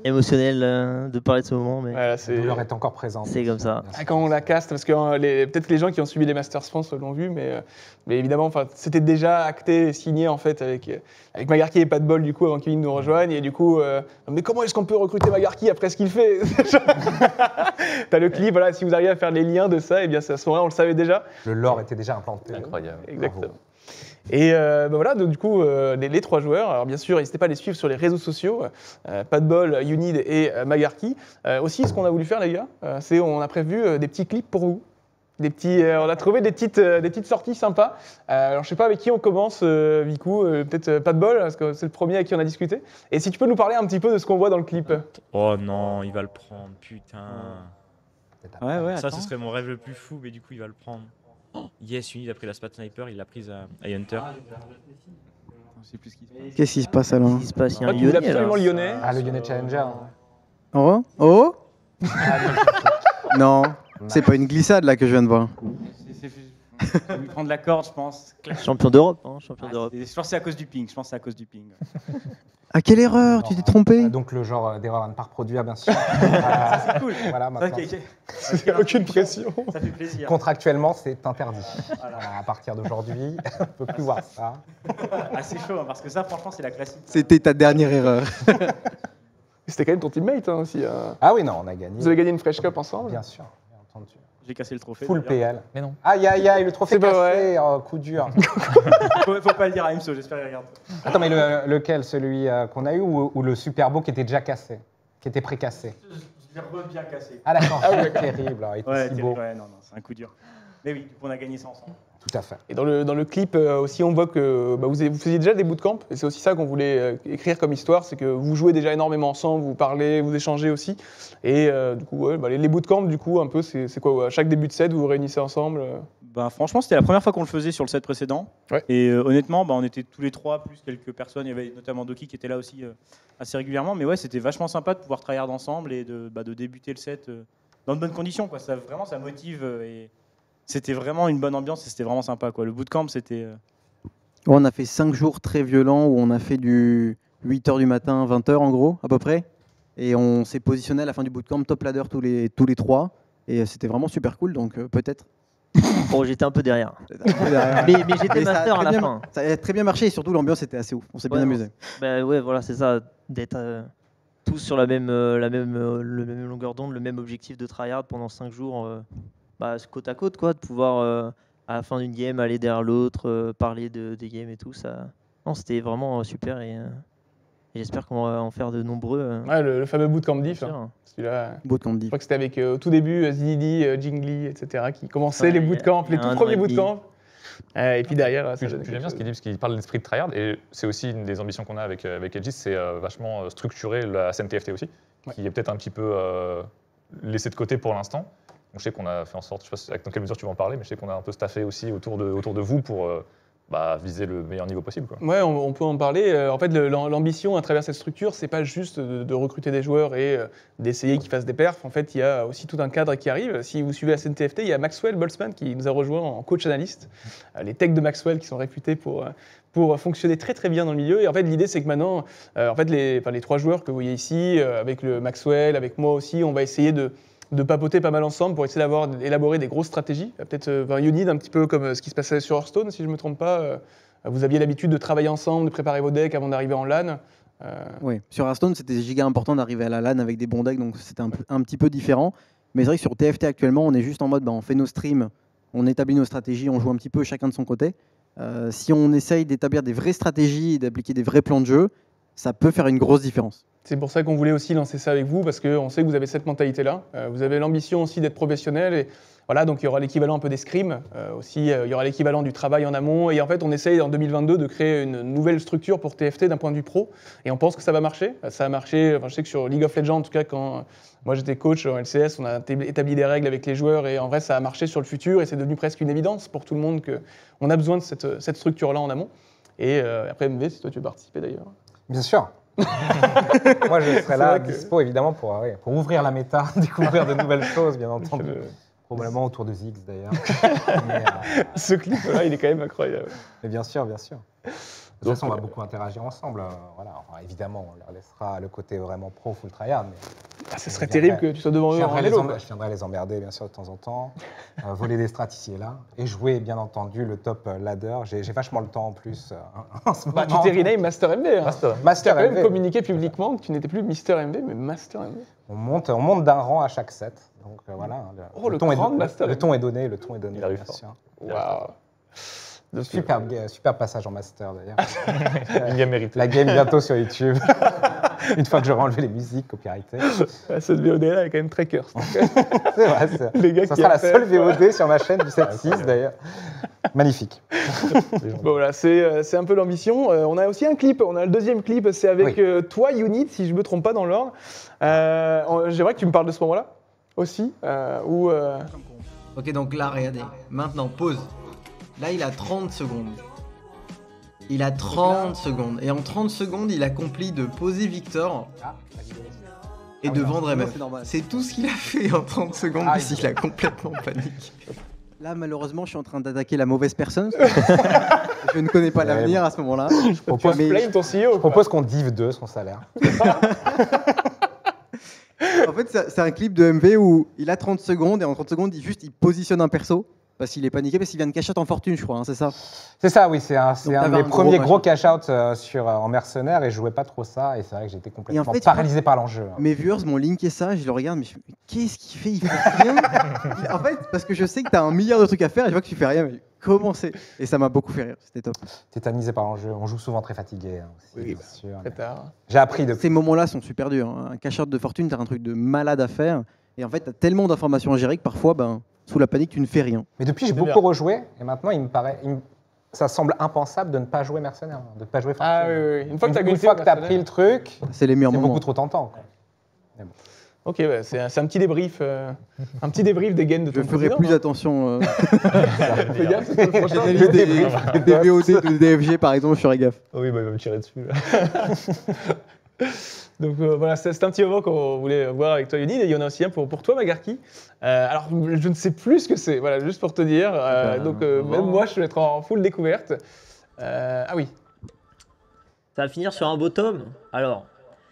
émotionnel euh, de parler de ce moment. Mais voilà, la douleur est encore présente. C'est comme ça. Ah, quand on la caste, parce que euh, peut-être que les gens qui ont subi les Masters France l'ont vu, mais, euh, mais évidemment, c'était déjà acté et signé en fait avec. Euh, Avec Magarky et Padbol, du coup, avant qu'ils nous rejoignent. Et du coup, euh, mais comment est-ce qu'on peut recruter Magarky après ce qu'il fait? T'as le clip, voilà, si vous arrivez à faire les liens de ça, et eh bien à ce moment-là, on le savait déjà. Le lore était déjà implanté. Incroyable. Exactement. Bravo. Et euh, bah voilà, donc du coup, euh, les, les trois joueurs, alors bien sûr, n'hésitez pas à les suivre sur les réseaux sociaux, euh, Padbol, Unid et euh, Magarky. Euh, aussi, ce qu'on a voulu faire, les gars, euh, c'est on a prévu euh, des petits clips pour vous. Des petits, euh, on a trouvé des petites, euh, des petites sorties sympas. Euh, alors, je ne sais pas avec qui on commence, euh, Vicou, euh, peut-être euh, Padbol, parce que c'est le premier avec qui on a discuté. Et si tu peux nous parler un petit peu de ce qu'on voit dans le clip. Oh non, il va le prendre, putain. Ouais, ouais, ça, attends. Ce serait mon rêve le plus fou, mais du coup, il va le prendre. Yes, Unid a pris la Spat Sniper, il l'a prise à, à Hunter. Qu'est-ce qui se passe alors? Il se passe, il y a un Lyonnais. Absolument Lyonnais. Ah, le Lyonnais Challenger. Oh, oh. Non. C'est pas une glissade là que je viens de voir. Je vais prendre la corde, je pense. Champion d'Europe, hein, champion ah, d'Europe. Je pense que c'est à cause du ping. Je pense c'est à cause du ping. Ah, quelle erreur, non, tu t'es trompé. Donc le genre d'erreur à ne pas reproduire, bien sûr. Ça c'est cool. Voilà, maintenant. Okay, okay. Aucune pression. Ça fait plaisir. Contractuellement, c'est interdit. Voilà. À partir d'aujourd'hui, on ne peut plus voir ça. Assez chaud, hein, parce que ça, franchement, c'est la classique. C'était ta dernière erreur. C'était quand même ton teammate hein, aussi. Hein. Ah oui, non, on a gagné. Vous avez gagné une Fresh Cup ensemble. Bien sûr. J'ai cassé le trophée. Full P L. Mais non. Aïe, aïe, aïe, le trophée cassé, oh, coup dur. faut, faut pas le dire à M S O, j'espère qu'il regarde. Attends, mais le, lequel, celui euh, qu'on a eu ou, ou le super beau qui était déjà cassé, qui était pré-cassé? Je l'ai bien cassé. Ah d'accord, ah, ouais. Terrible, il était ouais, si terrible. Beau. Ouais, non, non, c'est un coup dur. Mais oui, on a gagné ça ensemble. Tout à fait. Et dans le, dans le clip euh, aussi, on voit que bah, vous, avez, vous faisiez déjà des bootcamps, et c'est aussi ça qu'on voulait euh, écrire comme histoire, c'est que vous jouez déjà énormément ensemble, vous parlez, vous échangez aussi, et euh, du coup, ouais, bah, les, les bootcamps, du coup, un peu, c'est quoi ouais, à chaque début de set, vous vous réunissez ensemble euh... bah, franchement, c'était la première fois qu'on le faisait sur le set précédent, ouais. Et euh, honnêtement, bah, on était tous les trois, plus quelques personnes, il y avait notamment Doki qui était là aussi euh, assez régulièrement, mais ouais, c'était vachement sympa de pouvoir tryhard ensemble et de, bah, de débuter le set euh, dans de bonnes conditions, quoi. Ça, vraiment, ça motive euh, et... C'était vraiment une bonne ambiance et c'était vraiment sympa, quoi. Le bootcamp, c'était... On a fait cinq jours très violents où on a fait du huit heures du matin, vingt heures en gros, à peu près. Et on s'est positionné à la fin du bootcamp top ladder tous les, tous les trois. Et c'était vraiment super cool, donc euh, peut-être... Bon, j'étais un peu derrière. Un peu derrière. mais mais j'étais master à la bien, fin. Ça a très bien marché et surtout l'ambiance était assez ouf. On s'est ouais, bien amusé. Bah ouais, voilà, c'est ça, d'être euh, tous sur la même, euh, la même, euh, le même longueur d'onde, le même objectif de tryhard pendant cinq jours... Euh... Bah, côte à côte, quoi, de pouvoir, euh, à la fin d'une game, aller derrière l'autre, euh, parler de, des games et tout, ça... Non, c'était vraiment euh, super et, euh, et j'espère qu'on va en faire de nombreux. Euh, ouais, le, le fameux bootcamp diff. Hein, celui-là, bootcamp diff. Je crois que c'était avec, euh, au tout début, Zididi, euh, Jingli, et cetera, qui commençaient ouais, les bootcamps, les tout premiers bootcamps. Euh, et puis derrière, là, ça j'aime bien ce qu'il dit, parce qu'il parle de l'esprit de tryhard, et c'est aussi une des ambitions qu'on a avec avec Edgis, c'est euh, vachement structurer la S N T F T aussi, ouais. Qui est peut-être un petit peu euh, laissée de côté pour l'instant. Donc je sais qu'on a fait en sorte, je ne sais pas dans quelle mesure tu vas en parler, mais je sais qu'on a un peu staffé aussi autour de, autour de vous pour euh, bah, viser le meilleur niveau possible, quoi. Ouais, on, on peut en parler. En fait, l'ambition à travers cette structure, c'est pas juste de, de recruter des joueurs et euh, d'essayer qu'ils fassent des perfs. En fait, il y a aussi tout un cadre qui arrive. Si vous suivez la scène T F T, il y a Maxwell Boltzmann qui nous a rejoint en coach analyste. Les techs de Maxwell qui sont réputés pour... Euh, pour fonctionner très très bien dans le milieu. Et en fait, l'idée, c'est que maintenant, euh, en fait, les, enfin, les trois joueurs que vous voyez ici, euh, avec le Maxwell, avec moi aussi, on va essayer de, de papoter pas mal ensemble pour essayer d'avoir élaboré des grosses stratégies. Peut-être euh, un Unid, un petit peu comme euh, ce qui se passait sur Hearthstone, si je ne me trompe pas. Euh, vous aviez l'habitude de travailler ensemble, de préparer vos decks avant d'arriver en LAN. Euh... Oui, sur Hearthstone, c'était giga important d'arriver à la LAN avec des bons decks, donc c'était un, un petit peu différent. Mais c'est vrai que sur T F T, actuellement, on est juste en mode, bah, on fait nos streams, on établit nos stratégies, on joue un petit peu chacun de son côté. Euh, si on essaye d'établir des vraies stratégies et d'appliquer des vrais plans de jeu, ça peut faire une grosse différence. C'est pour ça qu'on voulait aussi lancer ça avec vous, parce qu'on sait que vous avez cette mentalité-là. Euh, vous avez l'ambition aussi d'être professionnel. Et voilà, donc il y aura l'équivalent un peu des scrims. Euh, aussi, euh, il y aura l'équivalent du travail en amont. Et en fait, on essaye en deux mille vingt-deux de créer une nouvelle structure pour T F T d'un point de vue pro. Et on pense que ça va marcher. Ça a marché, enfin, je sais que sur League of Legends, en tout cas, quand... Moi, j'étais coach en L C S, on a établi des règles avec les joueurs et en vrai, ça a marché sur le futur et c'est devenu presque une évidence pour tout le monde qu'on a besoin de cette, cette structure-là en amont. Et euh, après, M V, si toi, tu veux participer d'ailleurs. Bien sûr. Moi, je serai là, que... dispo, évidemment, pour, euh, pour ouvrir la méta, découvrir de nouvelles choses, bien entendu. Je... Probablement autour de Ziggs, d'ailleurs. euh... Ce clip-là, il est quand même incroyable. Mais bien sûr, bien sûr. De toute façon, on va beaucoup interagir ensemble. Euh, voilà. Enfin, évidemment, on leur laissera le côté vraiment pro, full tryhard. Mais ah, ce serait terrible que tu sois devant eux en vélo. Je viendrai les emmerder, bien sûr, de temps en temps. Euh, voler des strats ici et là. Et jouer, bien entendu, le top ladder. J'ai vachement le temps en plus. Euh, en ce bah, moment, tu t'es rename MasterMV. Hein. Master, Master tu as quand même communiqué publiquement que tu n'étais plus MisterMV, mais MasterMV. On monte, on monte d'un rang à chaque set. Donc euh, voilà. Le, oh, le, ton est, le, le ton est donné. Le ton est donné. Il arrive fort. Waouh. Super, super passage en master d'ailleurs. Une game méritée. La game bientôt sur YouTube. Une fois que j'aurai enlevé les musiques copyrightées. Cette V O D là elle est quand même très curse. C'est vrai. Les gars ça qui sera la fait, seule V O D ouais. sur ma chaîne du sept six d'ailleurs. Magnifique. Bon, voilà, c'est un peu l'ambition. Euh, on a aussi un clip. On a le deuxième clip, c'est avec oui. euh, toi, Unid, si je ne me trompe pas dans l'ordre. Euh, J'aimerais que tu me parles de ce moment-là aussi. Euh, où, euh... Ok, donc là, regardez. Maintenant, pause. Là, il a trente secondes. Il a trente secondes. Et en trente secondes, il accomplit de poser Victor et de vendre M F. C'est tout ce qu'il a fait en trente secondes, parce qu'il a complètement paniqué. Là, malheureusement, je suis en train d'attaquer la mauvaise personne. Je ne connais pas l'avenir à ce moment-là. Je propose, propose qu'on dive deux son salaire. En fait, c'est un clip de M V où il a trente secondes et en trente secondes, il, juste, il positionne un perso. Parce qu'il est paniqué, parce qu'il vient de cash-out en fortune, je crois, hein, c'est ça? C'est ça, oui, c'est un, un des premiers gros cash-out euh, euh, en mercenaire et je jouais pas trop ça. Et c'est vrai que j'étais complètement en fait, paralysé par l'enjeu. Mes viewers m'ont linké ça, je le regarde, mais je me dis, qu'est-ce qu'il fait? Il fait rien. En fait, parce que je sais que tu as un milliard de trucs à faire et je vois que tu fais rien, mais comment c'est? Et ça m'a beaucoup fait rire, c'était top. Tétanisé par l'enjeu, on joue souvent très fatigué. Hein, aussi, oui, bien sûr. Très tard. J'ai appris depuis. Ces moments-là sont super durs. Hein. Un cash-out de fortune, tu as un truc de malade à faire. Et en fait, tu as tellement d'informations à gérer que parfois, ben. Sous la panique, tu ne fais rien. Mais depuis, j'ai beaucoup bien. rejoué, et maintenant, il me paraît, il me... ça semble impensable de ne pas jouer mercenaire, de ne pas jouer fortune. Ah oui, oui. Une fois que tu as, as pris le truc, c'est beaucoup trop tentant. Quoi. Bon. Ok, bah, c'est un, un petit débrief, euh, un petit débrief des gains de ton président. Je ferai plus attention. Euh... Fais gaffe, c'est le prochain. Des, des, des V O D de D F G, par exemple, je ferai gaffe. Oh oui, bah, il va me tirer dessus. Donc euh, voilà, c'est un petit moment qu'on voulait voir avec toi, Unid, et il y en a aussi un pour, pour toi, Magarky. Euh, alors, je ne sais plus ce que c'est, voilà, juste pour te dire. Euh, ben, donc, euh, bon. Même moi, je vais être en full découverte. Euh, ah oui. Ça va finir sur un bottom. Alors,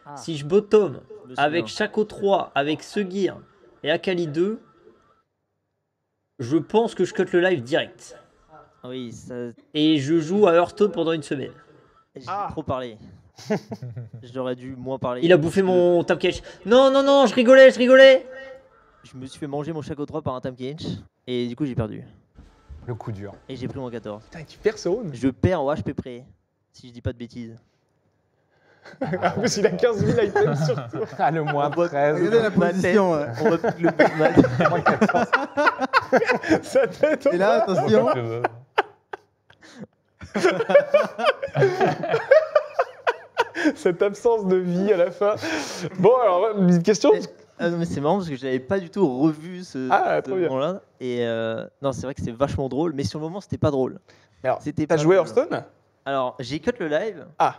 ah. si je bottom avec Shaco trois, avec Seguir et Akali deux, je pense que je cut le live direct. Ah, oui, ça... Et je joue à Hearthstone pendant une semaine. J'ai ah. trop parlé. J'aurais dû moins parler. Il a bouffé que... mon Tam Kench. Non, non, non, je rigolais, je rigolais. Je me suis fait manger mon Shaco trois par un Tam Kench. Et du coup, j'ai perdu. Le coup dur. Et j'ai pris mon quatorze. Putain, tu perds ce round. Je perds au H P près. Si je dis pas de bêtises. En plus, il a quinze mille items sur toi. Ah, le moins treize. Regardez la position. Tête, on va le plus mal. Sa tête. Et là, attention. Cette absence de vie à la fin. Bon, alors, une question. Ah non, mais c'est marrant parce que je n'avais pas du tout revu ce, ah, ce moment-là. Et euh, non, c'est vrai que c'est vachement drôle, mais sur le moment, c'était pas drôle. Alors, t'as joué Hearthstone ? Alors, j'ai cut le live. Ah.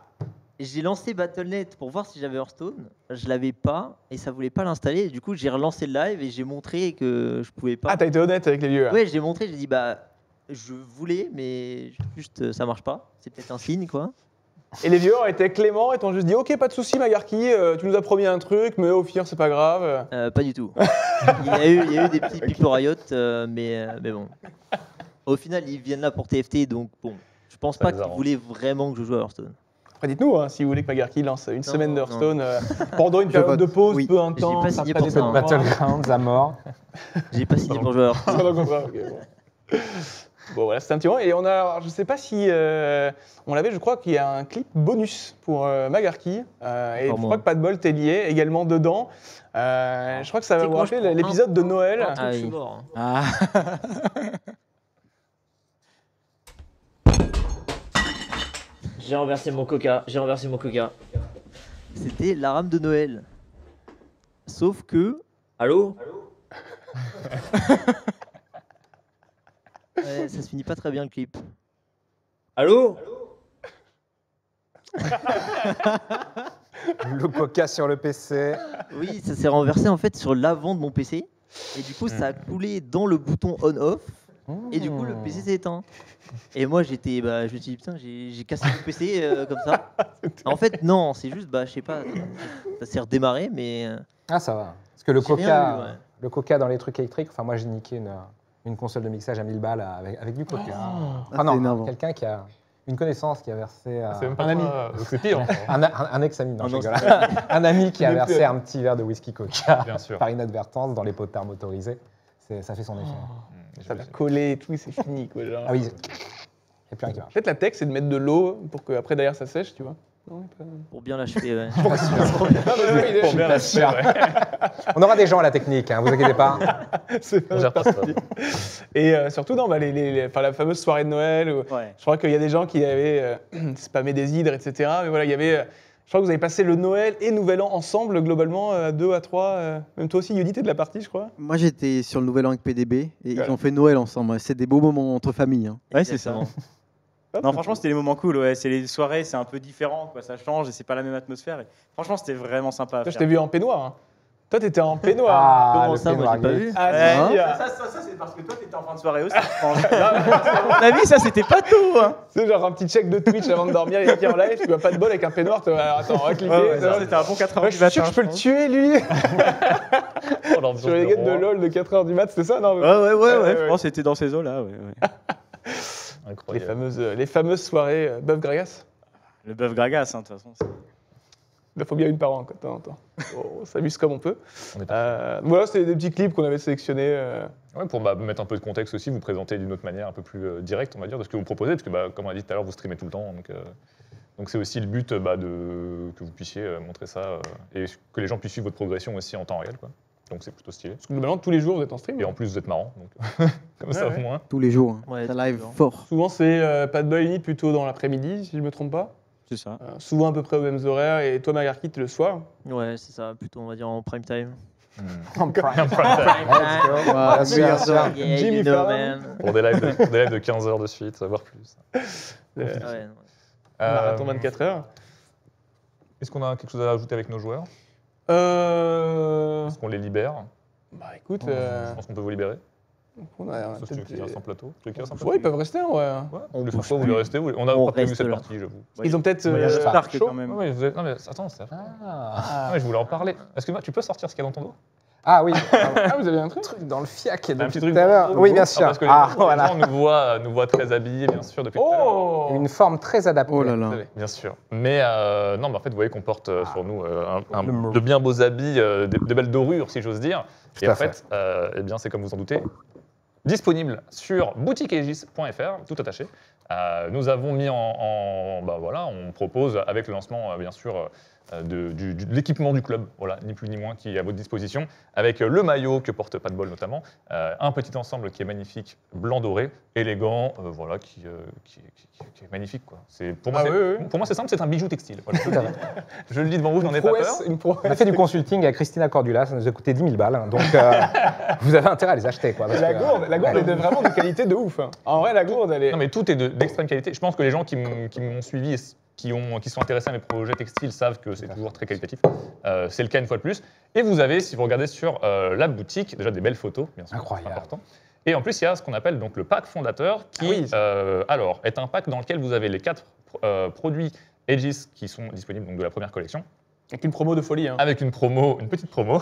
J'ai lancé Battle point net pour voir si j'avais Hearthstone. Je l'avais pas et ça voulait pas l'installer. Du coup, j'ai relancé le live et j'ai montré que je pouvais pas. Ah, t'as été honnête avec les lieux. Hein. Ouais, j'ai montré, j'ai dit bah je voulais, mais juste ça marche pas. C'est peut-être un signe quoi. Et les viewers étaient cléments et t'ont juste dit ok, pas de souci Magarky, euh, tu nous as promis un truc, mais au final c'est pas grave. Euh, pas du tout. il, y a eu, il y a eu des petits okay. pipo-riot, euh, mais, euh, mais bon. Au final, ils viennent là pour T F T, donc bon, je pense ça pas qu'ils voulaient vraiment que je joue à Hearthstone. Après, dites-nous hein, si vous voulez que Magarky lance une non, semaine d'Hearthstone euh, pendant une période de pause, oui. peu un temps, pas signé pour des ça, Battlegrounds à mort. J'ai pas signé pour jouer à Hearthstone. Bon voilà, c'est un petit moment. Et on a, je ne sais pas si euh, on l'avait, je crois qu'il y a un clip bonus pour euh, Magarky. Euh, et je crois que Padbol t'es lié également dedans. Euh, je crois que ça va vous rappeler l'épisode de Noël. Ah, oui. ah. J'ai renversé mon coca, j'ai renversé mon coca. C'était la rame de Noël. Sauf que... Allô, Allô ouais, ça se finit pas très bien le clip. Allô, Allô le coca sur le P C. Oui, ça s'est renversé en fait sur l'avant de mon P C. Et du coup, ça a coulé dans le bouton on-off. Mmh. Et du coup, le P C s'est éteint. Et moi, j'étais, bah, je me suis dit, putain, j'ai cassé le P C euh, comme ça. En fait, non, c'est juste, bah, je sais pas, ça s'est redémarré, mais... Ah, ça va. Parce que le coca, eu, ouais. le coca dans les trucs électriques, enfin, moi, j'ai niqué une... une console de mixage à mille balles avec, avec du coca. Oh, hein. Ah non, quelqu'un qui a une connaissance qui a versé à un ami. C'est pire. un, un, un ex-ami, non, non, je rigole. Un ami qui a versé un petit verre de whisky coca par inadvertance dans les pots de terme autorisés. Ça fait son effet. Oh, ça va coller et tout, c'est fini quoi. Genre. Ah oui, il n'y a plus rien qui marche. Peut-être la tech, c'est de mettre de l'eau pour qu'après derrière ça sèche, tu vois. Non, pas... Pour bien l'achever, ouais. Pour bien l'achever, ouais. On aura des gens à la technique, hein, vous inquiétez pas. C'est pas parti. Et euh, surtout, non, bah, les, les, les, enfin, la fameuse soirée de Noël, où ouais. je crois qu'il y a des gens qui avaient euh, spammé des hydres, et cetera. Mais voilà, il y avait, euh, je crois que vous avez passé le Noël et Nouvel An ensemble, globalement, à euh, deux, à trois. Euh, même toi aussi, Unid, t'es de la partie, je crois. Moi, j'étais sur le Nouvel An avec P D B, et voilà. Ils ont fait Noël ensemble. C'est des beaux moments entre familles. Hein. Ouais, c'est ça. Non, franchement, c'était les moments cool. Ouais. C'est les soirées, c'est un peu différent, quoi. Ça change et c'est pas la même atmosphère. Et franchement, c'était vraiment sympa. Toi, je t'ai vu en peignoir. Hein. Toi, t'étais en peignoir. Ah, comment le ça, peignoir, moi, j'ai pas vu. Ah, ah, si, hein. Ça, ça, ça c'est parce que toi, t'étais en fin de soirée aussi. À mon avis, ça, c'était pas tout. Hein. C'est genre un petit check de Twitch avant de dormir et dire en live, tu vas pas de bol avec un peignoir. Alors, attends, on va cliquer. Ouais, ouais, ça, c'était un bon quatre heures ouais, du matin. Je suis sûr que je peux le tuer, lui. oh, sur les guettes de LOL de quatre heures du mat, c'était ça, non? Ouais, ouais, ouais. Je pense que c'était dans ces eaux-là. Les fameuses, les fameuses soirées euh, bœuf Gragas. Le bœuf Gragas, de hein, toute façon. Il faut bien une par an, quoi, de temps en temps. On s'amuse comme on peut. On euh, voilà, c'était des petits clips qu'on avait sélectionnés. Euh... Ouais, pour bah, mettre un peu de contexte aussi, vous présenter d'une autre manière un peu plus euh, directe, on va dire, de ce que vous proposez, parce que, bah, comme on a dit tout à l'heure, vous streamez tout le temps. Donc, euh, donc c'est aussi le but bah, de, que vous puissiez euh, montrer ça euh, et que les gens puissent suivre votre progression aussi en temps réel, quoi. Donc c'est plutôt stylé. Parce que globalement, tous les jours, vous êtes en stream. Et en plus, vous êtes marrant. Donc comme ouais, ça, au ouais. moins. Tous les jours. Hein. Ouais, ça live fort. Souvent, c'est euh, Padbol Unid plutôt dans l'après-midi, si je ne me trompe pas. C'est ça. Euh, souvent à peu près aux mêmes horaires. Et toi, Magarky, le soir. Ouais, c'est ça. Plutôt, on va dire, en prime time. Mmh. En prime time. Bien sûr, bien sûr. Jimmy Fallon. Pour des lives de quinze heures de suite, voire plus. Ouais, ouais. Marathon vingt-quatre heures. Est-ce qu'on a quelque chose à ajouter avec nos joueurs? Euh... Est-ce qu'on les libère? Bah écoute... Euh... Je pense qu'on peut vous libérer. On a Sauf si tu veux qu'ils restent en plateau. Ouais, ils peuvent rester, ouais. ouais. On le fait pas, vous le restez. On n'a pas prévu cette partie, j'avoue. Ils ouais. ont peut-être... Euh, Stark, quand même. Ouais, vous avez... Non mais attends, c'est... Ah. Ouais, je voulais en parler. Est-ce que tu peux sortir ce qu'il y a dans ton dos? Ah oui, ah, vous avez un truc, truc dans le fiac et dans un petit truc. Oui, bien sûr. Ah, parce que ah, les gens voilà. nous voient, nous voient très habillés, bien sûr, depuis oh tout à l'heure. Une forme très adaptée. Oh là là. Bien sûr. Mais euh, non, mais en fait, vous voyez qu'on porte euh, ah. sur nous euh, un, un, de bien beaux habits, euh, de, de belles dorures, si j'ose dire. Tout et en fait, fait euh, eh bien, c'est comme vous en doutez, disponible sur boutique aegis point fr, tout attaché. Euh, nous avons mis en, en bah voilà, on propose avec le lancement euh, bien sûr euh, de, de, de l'équipement du club, voilà, ni plus ni moins, qui est à votre disposition, avec le maillot que porte Padbol notamment, euh, un petit ensemble qui est magnifique, blanc doré, élégant, euh, voilà, qui, euh, qui, qui, qui, qui est magnifique quoi. C'est pour moi, ah, c'est oui, oui. simple, c'est un bijou textile. Voilà, je, le je le dis devant vous, je n'en ai pas peur. On a fait du consulting à Christina Cordula, ça nous a coûté dix mille balles, hein, donc euh, vous avez intérêt à les acheter quoi. Parce la gourde, que, euh, la gourde ouais. est vraiment de qualité de ouf. Hein. En vrai, la gourde, elle est. Non mais tout est de d'extrême qualité. Je pense que les gens qui m'ont suivi et qui, ont, qui sont intéressés à mes projets textiles savent que c'est toujours très qualitatif. Euh, c'est le cas une fois de plus. Et vous avez, si vous regardez sur euh, la boutique, déjà des belles photos, bien sûr, c'est important. Et en plus, il y a ce qu'on appelle donc le pack fondateur, qui ah oui. euh, alors, est un pack dans lequel vous avez les quatre euh, produits Aegis qui sont disponibles donc, de la première collection. Avec une promo de folie. Hein. Avec une promo, une petite promo.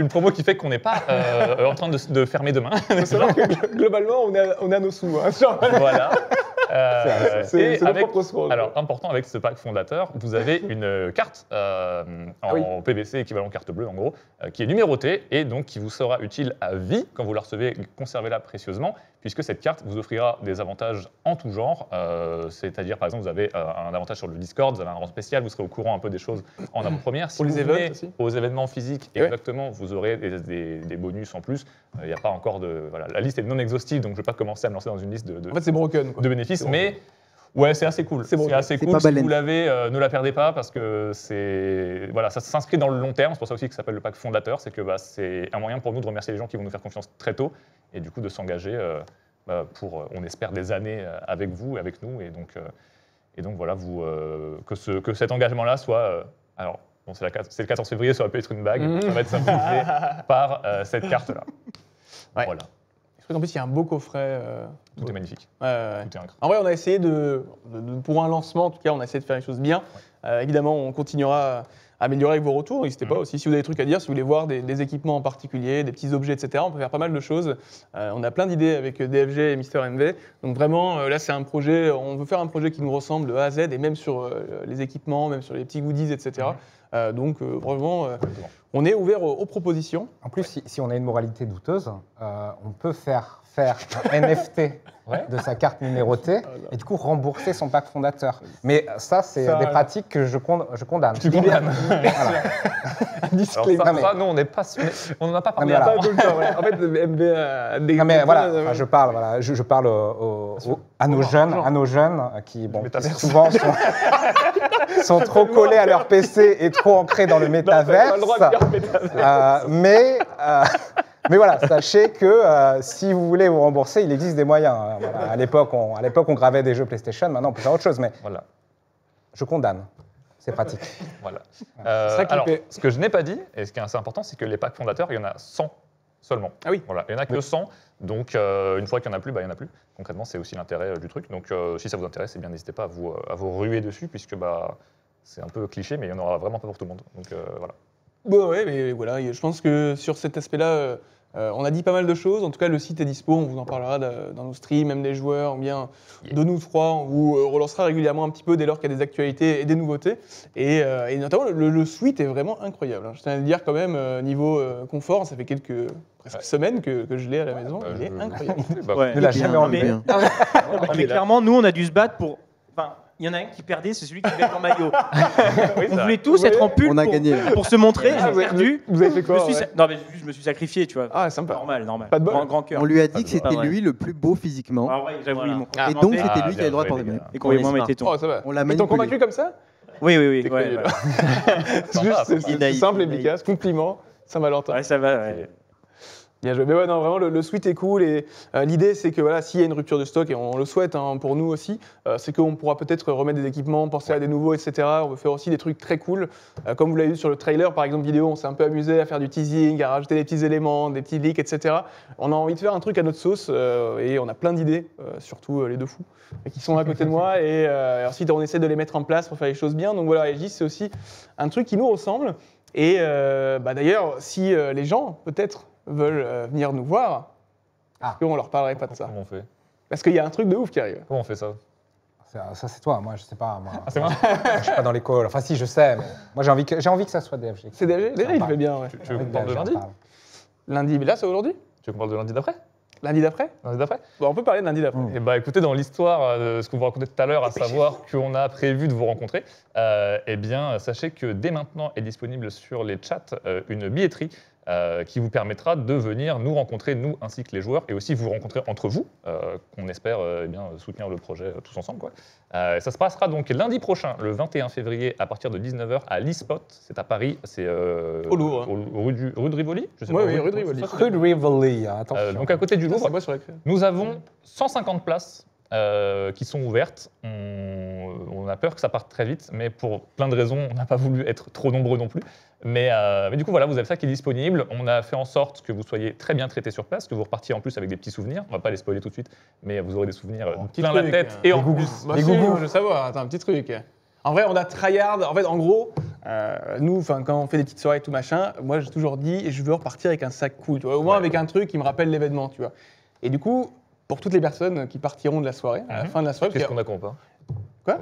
Une promo qui fait qu'on n'est pas euh, en train de, de fermer demain. Que globalement, on est, à, on est à nos sous. Hein, voilà. Euh, c'est avec, alors, important avec ce pack fondateur, vous avez une carte euh, en ah oui. P V C, équivalent carte bleue en gros, euh, qui est numérotée et donc qui vous sera utile à vie quand vous la recevez. Conservez-la précieusement, puisque cette carte vous offrira des avantages en tout genre. Euh, C'est-à-dire, par exemple, vous avez euh, un avantage sur le Discord, vous avez un rang spécial, vous serez au courant un peu des choses en avant-première. Si pour vous les venez aussi. Aux événements physiques, et exactement, ouais. vous aurez des, des, des bonus en plus. Il euh, n'y a pas encore de. Voilà, la liste est non exhaustive, donc je ne vais pas commencer à me lancer dans une liste de, de, en fait, c'est broken, quoi. De bénéfices. Mais ouais, c'est assez cool. C'est bon, assez cool. Si vous l'avez, euh, ne la perdez pas parce que c'est voilà, ça s'inscrit dans le long terme. C'est pour ça aussi que ça s'appelle le pack fondateur. C'est que bah, c'est un moyen pour nous de remercier les gens qui vont nous faire confiance très tôt et du coup de s'engager euh, bah, pour, on espère, des années avec vous et avec nous. Et donc, euh, et donc voilà, vous, euh, que, ce, que cet engagement-là soit. Euh, alors, bon, c'est le quatorze février, ça va peut être une bague. Mmh. Ça va être simplifié par euh, cette carte-là. Ouais. Voilà. En plus, il y a un beau coffret. Euh, tout beau. Est magnifique. Euh, tout est incroyable. En vrai, on a essayé de, de, de, pour un lancement, en tout cas, on a essayé de faire les choses bien. Ouais. Euh, évidemment, on continuera à améliorer avec vos retours. N'hésitez mmh. pas aussi, si vous avez des trucs à dire, si vous voulez voir des, des équipements en particulier, des petits objets, et cetera. On peut faire pas mal de choses. Euh, on a plein d'idées avec D F G et MisterMV. Donc vraiment, euh, là, c'est un projet. On veut faire un projet qui nous ressemble de A à Z, et même sur euh, les équipements, même sur les petits goodies, et cetera. Mmh. Euh, donc euh, vraiment, euh, on est ouvert aux, aux propositions. En plus, si, si on a une moralité douteuse, euh, on peut faire faire un N F T ouais. de sa carte numérotée oh et du coup rembourser son pack fondateur. Mais ça, c'est des pratiques que je, con, je condamne. Tu condamnes. Voilà. Disclaimer. Ça, mais... ça, non, on n'est pas, on n'en a pas parlé. Non, voilà. Temps, ouais. En fait, M B A euh, des. Non, mais voilà, enfin, je parle, voilà, je, je parle aux, aux, aux, à nos oh, jeunes, genre. à nos jeunes qui, bon, qui souvent sont. sont trop collés à leur P C et trop ancrés dans le métaverse. Euh, mais, euh, mais voilà, sachez que euh, si vous voulez vous rembourser, il existe des moyens. Voilà, à l'époque, on, on gravait des jeux PlayStation, maintenant on peut faire autre chose, mais voilà. Je condamne. C'est pratique. Voilà. Euh, alors, ce que je n'ai pas dit, et ce qui est assez important, c'est que les packs fondateurs, il y en a cent seulement. Ah oui. Voilà, il n'y en a que oui. cent. Donc, euh, une fois qu'il n'y en a plus, bah, il n'y en a plus. Concrètement, c'est aussi l'intérêt euh, du truc. Donc, euh, si ça vous intéresse, eh bien n'hésitez pas à vous, euh, à vous ruer dessus, puisque bah, c'est un peu cliché, mais il n'y en aura vraiment pas pour tout le monde. Donc, euh, voilà. Bon, ouais, mais voilà, je pense que sur cet aspect-là, euh, euh, on a dit pas mal de choses. En tout cas, le site est dispo, on vous en parlera de, dans nos streams, même des joueurs, ou bien yeah. de nous trois. On vous euh, relancera régulièrement un petit peu dès lors qu'il y a des actualités et des nouveautés. Et, euh, et notamment, le, le suite est vraiment incroyable. Je tiens à le dire quand même, euh, niveau euh, confort, ça fait quelques... Cette semaine que, que je l'ai à la maison, bah, il est je... incroyable. Bah, ouais, ne l'a jamais enlevé. Mais clairement, nous, on a dû se battre pour... Enfin, il y en a un qui perdait, c'est celui qui avait en maillot. Oui, on voulait tous oui. être en pull on a pour, gagné. pour se montrer, j'ai perdu. Vous avez fait quoi? Je me suis, ouais. non, mais je me suis sacrifié, tu vois. Ah, sympa. Normal, normal. Pas de bol. Grand, grand cœur. On lui a dit que c'était lui le plus beau physiquement. Ah ouais, j'avoue. Voilà. Ah, et donc, c'était ah, lui qui avait le droit de porter maillot. Et qu'on les mettait tout. On l'a manipulé. T'en convaincu comme ça? Oui, oui, oui. C'est simple et efficace. Compliment, Saint-Valentin. Ouais, ça va, ouais. Mais ouais, non, vraiment, le, le suite est cool et euh, l'idée, c'est que voilà, s'il y a une rupture de stock, et on, on le souhaite hein, pour nous aussi, euh, c'est qu'on pourra peut-être remettre des équipements, penser à des nouveaux, et cetera. On veut faire aussi des trucs très cool. Euh, comme vous l'avez vu sur le trailer, par exemple, vidéo, on s'est un peu amusé à faire du teasing, à rajouter des petits éléments, des petits leaks, et cetera. On a envie de faire un truc à notre sauce euh, et on a plein d'idées, euh, surtout euh, les deux fous qui sont à côté de moi. Et euh, ensuite, on essaie de les mettre en place pour faire les choses bien. Donc voilà, Aegis, c'est aussi un truc qui nous ressemble. Et euh, bah, d'ailleurs, si euh, les gens, peut-être, veulent euh, venir nous voir, ah. on leur parlerait pas de ça. Comment on fait? Parce qu'il y a un truc de ouf qui arrive. Comment on fait ça? Ça, c'est toi, moi, je sais pas. Moi, ah, c'est moi, moi je suis pas dans l'école. Enfin, si, je sais, mais moi, j'ai envie que, j'ai envie que ça soit D F G. C'est D F G? Déjà, il fait bien, ouais. Tu, tu veux qu'on parle de lundi? Lundi, mais là, c'est aujourd'hui? Tu veux qu'on parle de lundi d'après? Lundi d'après? Lundi d'après bah, on peut parler de lundi d'après. Mmh. Et bah écoutez, dans l'histoire de ce qu'on vous racontait tout à l'heure, à savoir qu'on a prévu de vous rencontrer, euh, eh bien, sachez que dès maintenant est disponible sur les chats euh, une billetterie euh, qui vous permettra de venir nous rencontrer, nous ainsi que les joueurs, et aussi vous rencontrer entre vous, euh, qu'on espère euh, eh bien, soutenir le projet euh, tous ensemble. Quoi. Euh, ça se passera donc lundi prochain, le vingt et un février, à partir de dix-neuf heures, à l'e-spot. C'est à Paris, c'est euh, au Louvre, hein. au, rue, du, rue de Rivoli. Je sais oui, pas, oui, rue de Rivoli. Rue de Rivoli, attention. Euh, donc à côté du Louvre, nous avons cent cinquante places euh, qui sont ouvertes. On, on a peur que ça parte très vite, mais pour plein de raisons, on n'a pas voulu être trop nombreux non plus. Mais, euh, mais du coup, voilà, vous avez ça qui est disponible. On a fait en sorte que vous soyez très bien traité sur place, que vous repartiez en plus avec des petits souvenirs. On ne va pas les spoiler tout de suite, mais vous aurez des souvenirs bon, plein truc, la tête hein. Et des en goût. Plus. Bah, des goûts, je veux savoir, attends, un petit truc. En vrai, on a tryhard. En fait, en gros, euh, nous, quand on fait des petites soirées et tout machin, moi, j'ai toujours dit, je veux repartir avec un sac cool, tu vois, au moins ouais, avec ouais. un truc qui me rappelle l'événement, tu vois. Et du coup, pour toutes les personnes qui partiront de la soirée, à mm-hmm. la fin de la soirée… Qu'est-ce qu'on a quand on part ?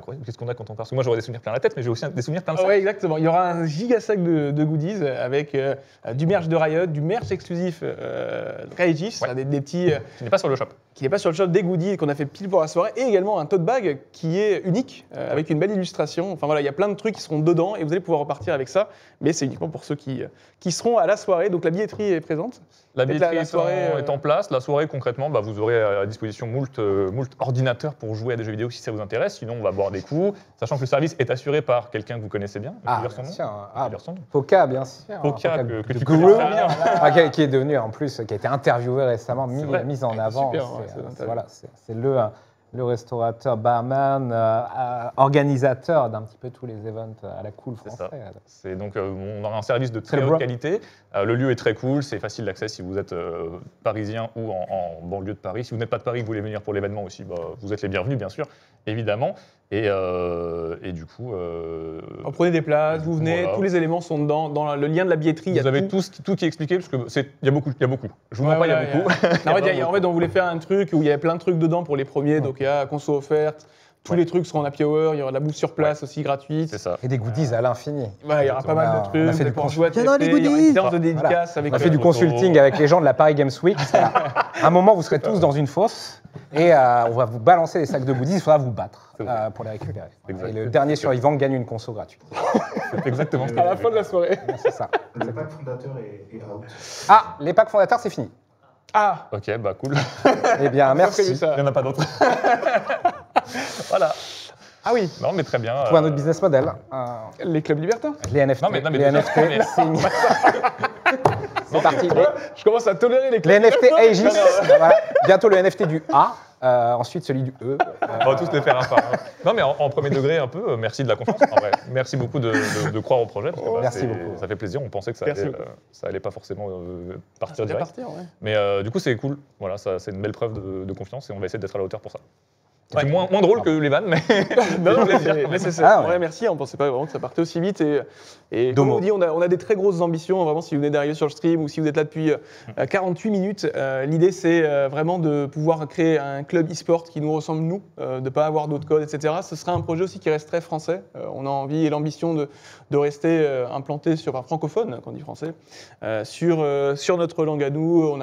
Quoi ? Qu'est-ce qu'on a quand on part ? Parce que moi, j'aurais des souvenirs plein la tête, mais j'ai aussi des souvenirs plein de sacs. Oh, oui, exactement. Il y aura un giga sac de, de goodies avec euh, du merch de Riot, du merch exclusif euh, Riotgis, ouais. des, des petits… Euh, qui n'est pas sur le shop. Qui n'est pas sur le shop, des goodies qu'on a fait pile pour la soirée, et également un tote bag qui est unique, euh, ouais. avec une belle illustration. Enfin voilà, il y a plein de trucs qui seront dedans, et vous allez pouvoir repartir avec ça, mais c'est uniquement pour ceux qui, qui seront à la soirée. Donc la billetterie est présente. La billetterie là, la soirée, est, en, euh... est en place. La soirée, concrètement, bah, vous aurez à disposition moult, euh, moult ordinateurs pour jouer à des jeux vidéo si ça vous intéresse. Sinon, on va boire des coups, sachant que le service est assuré par quelqu'un que vous connaissez bien. Ah, bien son sûr. Nom. Ah, son nom. Poka, bien sûr. Poka, Poka que, que tu connais très bien. Ah, qui, qui est devenu, en plus, qui a été interviewé récemment, mis, mis en avant. C'est ouais, voilà, le, le restaurateur, barman, euh, organisateur d'un petit peu tous les events à la cool française. C'est donc, euh, on aura un service de très haute qualité. Euh, le lieu est très cool, c'est facile d'accès si vous êtes euh, parisien ou en, en banlieue de Paris. Si vous n'êtes pas de Paris, que vous voulez venir pour l'événement aussi, bah, vous êtes les bienvenus, bien sûr, évidemment. Et, euh, et du coup… Euh, prenez des places, vous venez, voilà. Tous les éléments sont dedans, dans le lien de la billetterie. Vous y a avez tout, tout, ce qui, tout qui est expliqué, parce qu'il y a beaucoup. Il y a beaucoup. Je vous ouais, mens ouais, pas, il y a beaucoup. En fait, on voulait faire un truc où il y avait plein de trucs dedans pour les premiers, ouais. donc il y a conso offerte. Tous ouais. les trucs seront en happy hour, il y aura de la bouffe sur place ouais. aussi gratuite. C'est ça. Et des goodies ouais. à l'infini. Bah, il y aura pas mal de trucs. On a fait des du consulting avec les gens de la Paris Games Week. À un moment, vous serez tous dans une fosse et euh, on va vous balancer les sacs de goodies, il faudra vous battre euh, pour les récupérer. Voilà. Et le dernier survivant gagne une conso gratuite. C'est exactement ce à la fin de la soirée. C'est ça. Le pack fondateur est out. Ah, les packs fondateurs, c'est fini. Ah. Ok, bah cool. Eh bien, merci. Il n'y en a pas d'autres. Voilà. Ah oui. Non, mais très bien. Pour euh... un autre business model. Euh... Les clubs libertins. Les N F T. Non, mais, non, mais les déjà, N F T. Mais... C'est parti. Les... Je commence à tolérer les clubs. Les N F T Aegis. Voilà. Bientôt le N F T du A. Euh, ensuite celui du E. Euh... On va tous les faire un par un. Non, mais en, en premier degré un peu. Merci de la confiance. En vrai. Merci beaucoup de, de, de croire au projet. Parce que, bah, merci beaucoup. Ça fait plaisir. On pensait que ça allait, euh, ça allait pas forcément euh, partir ah, direct. Partir, ouais. Mais euh, du coup, c'est cool. Voilà, c'est une belle preuve de, de confiance et on va essayer d'être à la hauteur pour ça. C'est ouais. moins, moins drôle que les vannes, mais c'est ça. En vrai, merci, on ne pensait pas vraiment que ça partait aussi vite. Et, et comme on dit, on a, on a des très grosses ambitions. Vraiment, si vous venez d'arriver sur le stream ou si vous êtes là depuis euh, quarante-huit minutes, euh, l'idée, c'est euh, vraiment de pouvoir créer un club e-sport qui nous ressemble, nous, euh, de ne pas avoir d'autres codes, et cetera. Ce sera un projet aussi qui reste très français. Euh, on a envie et l'ambition de, de rester euh, implanté sur, enfin, francophone, qu'on dit français, euh, sur, euh, sur notre langue à nous.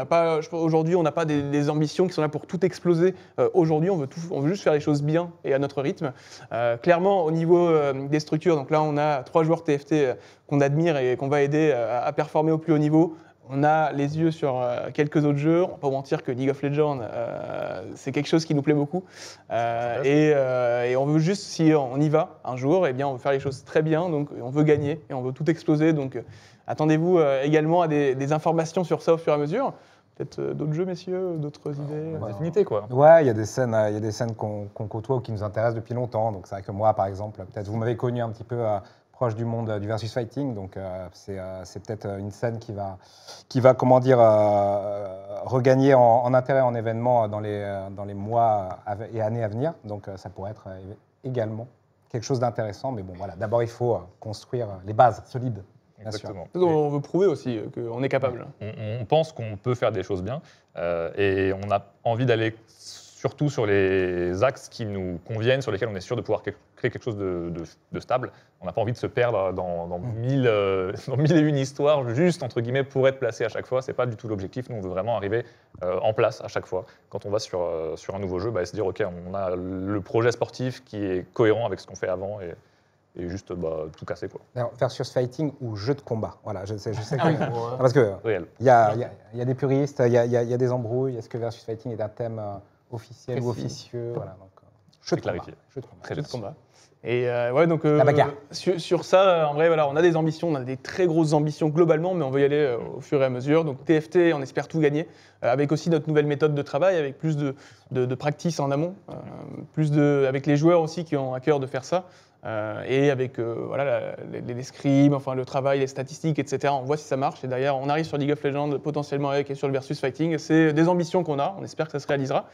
Aujourd'hui, on n'a pas des, des ambitions qui sont là pour tout exploser. Euh, Aujourd'hui, on veut tout. On veut juste faire les choses bien et à notre rythme. Euh, clairement, au niveau euh, des structures, donc là, on a trois joueurs T F T euh, qu'on admire et qu'on va aider euh, à performer au plus haut niveau. On a les yeux sur euh, quelques autres jeux. On ne peut pas mentir que League of Legends, euh, c'est quelque chose qui nous plaît beaucoup. Euh, et, euh, et on veut juste, si on y va un jour, eh bien, on veut faire les choses très bien, donc on veut gagner et on veut tout exploser. Donc euh, attendez-vous euh, également à des, des informations sur ça au fur et à mesure. Peut-être d'autres jeux, messieurs, d'autres idées, des affinités, quoi. Ouais, il y a des scènes, il y a des scènes qu'on qu'on côtoie ou qui nous intéressent depuis longtemps. Donc c'est vrai que moi, par exemple, peut-être vous m'avez connu un petit peu euh, proche du monde euh, du versus fighting. Donc euh, c'est euh, c'est peut-être une scène qui va qui va comment dire euh, regagner en, en intérêt, en événement dans les dans les mois et années à venir. Donc ça pourrait être euh, également quelque chose d'intéressant. Mais bon, voilà. D'abord, il faut construire les bases solides. Exactement. On veut prouver aussi qu'on est capable. On, on pense qu'on peut faire des choses bien euh, et on a envie d'aller surtout sur les axes qui nous conviennent, sur lesquels on est sûr de pouvoir créer quelque chose de, de, de stable. On n'a pas envie de se perdre dans, dans, mmh. mille, euh, dans mille et une histoires, juste entre guillemets, pour être placé à chaque fois. Ce n'est pas du tout l'objectif. Nous, on veut vraiment arriver euh, en place à chaque fois. Quand on va sur, euh, sur un nouveau jeu, bah, se dire, OK, on a le projet sportif qui est cohérent avec ce qu'on fait avant. Et, et juste bah, tout casser, quoi. Alors, versus fighting ou jeu de combat. Voilà, je sais, je sais que... ah, parce que il y, y, y a des puristes, il y, y, y a des embrouilles. Est-ce que versus fighting est un thème euh, officiel précis ou officieux? Voilà, donc, euh, jeu, de combat, jeu de combat. Très jeu de combat. Et euh, ouais, donc, euh, la bagarre. Sur, sur ça, en vrai, voilà, on a des ambitions, on a des très grosses ambitions globalement, mais on veut y aller euh, au fur et à mesure. Donc T F T, on espère tout gagner, euh, avec aussi notre nouvelle méthode de travail, avec plus de, de, de practice en amont, euh, plus de, avec les joueurs aussi qui ont à cœur de faire ça. Euh, et avec euh, voilà, la, les, les scrims, enfin, le travail, les statistiques, et cetera. On voit si ça marche. Et derrière, on arrive sur League of Legends, potentiellement avec et sur le versus fighting. C'est des ambitions qu'on a. On espère que ça se réalisera.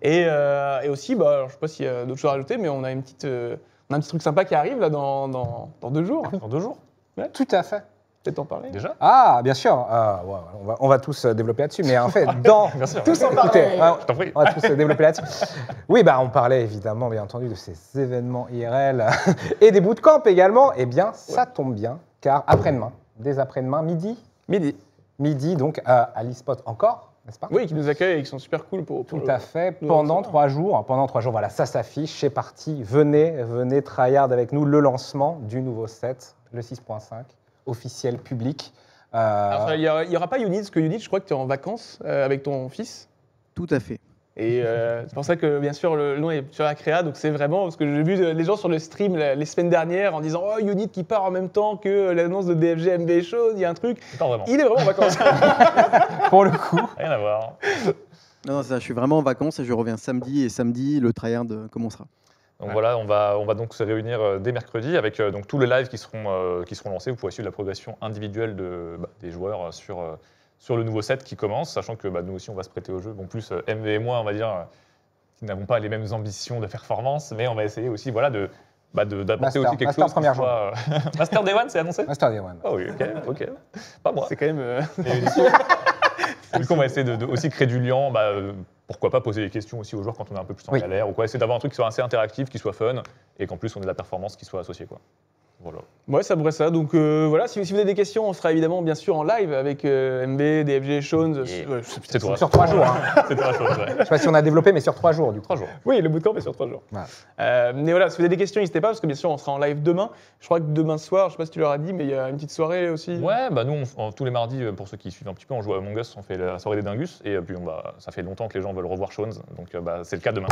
Et, euh, et aussi, bah, alors, je ne sais pas s'il y a d'autres choses à rajouter, mais on a, une petite, euh, on a un petit truc sympa qui arrive là, dans, dans, dans deux jours. Dans deux jours ouais. Tout à fait. Peut-être en parler déjà. Ah, bien sûr. Euh, ouais, on, va, on va tous développer là-dessus. Mais en fait, dans... bien sûr, tous en parler. Je t'en prie. On va tous développer là-dessus. Oui, bah, on parlait évidemment, bien entendu, de ces événements I R L et des bootcamps également. Eh bien, ça ouais. tombe bien, car après-demain, dès après-demain, midi Midi. Midi, donc, euh, à l'eSpot encore, n'est-ce pas? Oui, qui nous accueillent et qui sont super cool pour... pour Tout le... à fait. Pendant trois jours. Pendant trois jours, voilà, ça s'affiche. C'est parti. Venez, venez tryhard avec nous le lancement du nouveau set, le six point cinq. Officiel, public. Euh... Il n'y aura pas Unid, parce que Unid, je crois que tu es en vacances euh, avec ton fils. Tout à fait. Et euh, c'est pour ça que, bien sûr, le nom est sur la créa, donc c'est vraiment, parce que j'ai vu les gens sur le stream les semaines dernières en disant « Oh, Unid qui part en même temps que l'annonce de D F G, M V, Shaunz, il y a un truc. » Il est vraiment en vacances. Pour le coup. Rien à voir. Non, non, ça, je suis vraiment en vacances et je reviens samedi, et samedi, le tryhard commencera. Donc ouais. voilà, on va, on va donc se réunir dès mercredi avec euh, donc, tous les lives qui seront, euh, qui seront lancés. Vous pourrez suivre la progression individuelle de, bah, des joueurs sur, euh, sur le nouveau set qui commence, sachant que bah, nous aussi, on va se prêter au jeu. Bon, plus euh, M V et moi, on va dire, euh, qui n'avons pas les mêmes ambitions de performance, mais on va essayer aussi voilà, de... Bah d'apporter aussi quelque Master chose. Première soit... Master Day One, c'est annoncé? Master Day One. Oh oui, ok, ok. Pas moi. C'est quand même... Euh... Du coup, on va essayer de, de aussi créer du lien, bah, euh, pourquoi pas poser des questions aussi aux joueurs quand on est un peu plus en oui. galère, ou quoi, essayer d'avoir un truc qui soit assez interactif, qui soit fun, et qu'en plus on ait de la performance qui soit associée, quoi. Voilà. Ouais, ça pourrait ça. Donc euh, voilà, si, si vous avez des questions, on sera évidemment bien sûr en live avec euh, M B, D F G, Shaunz. Euh, c'est sur trois jours. Hein. C'est trois jours. Ouais. Je ne sais pas si on a développé, mais sur trois jours, du coup. Trois jours. Oui, le bootcamp est sur trois jours. Voilà. Euh, mais voilà, si vous avez des questions, n'hésitez pas, parce que bien sûr, on sera en live demain. Je crois que demain soir, je ne sais pas si tu leur as dit, mais il y a une petite soirée aussi. Ouais, bah nous, on, on, tous les mardis, pour ceux qui suivent un petit peu, on joue à Among Us, on fait la soirée des Dingus, et puis on, bah, ça fait longtemps que les gens veulent revoir Shaunz, donc bah, c'est le cas demain.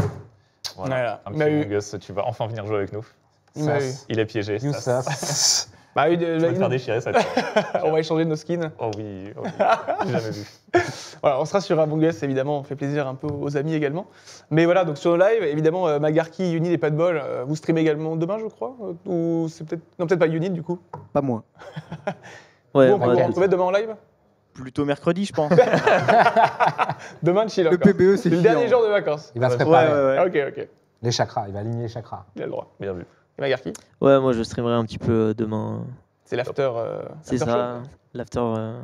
Voilà. Voilà. Un petit Among Us, tu vas enfin venir jouer avec nous. Ça, oui. Il est piégé. Ça. Ça. Bah, euh, je vais euh, te faire déchirer ça. On va échanger nos skins. Oh oui, oh oui. J'ai jamais vu. Voilà, on sera sur Among Us, évidemment, on fait plaisir un peu aux amis également. Mais voilà, donc sur le live, évidemment, euh, Magarky, Unid et Padbol, euh, vous streamez également demain, je crois euh, ou c'est peut-être... Non, peut-être pas Unid, du coup. Pas moi. Ouais, bon, on peut retrouver demain en live. Plutôt mercredi, je pense. Demain, chill. Le encore. P B E, c'est le dernier jour de vacances. Il va se préparer. Ouais, ouais, ouais. Ok, ok. Les chakras, il va aligner les chakras. Il a le droit. Bien vu. Et Magarky? Ouais, moi je streamerai un petit peu demain. C'est l'after. Euh, c'est ça, l'after. Euh,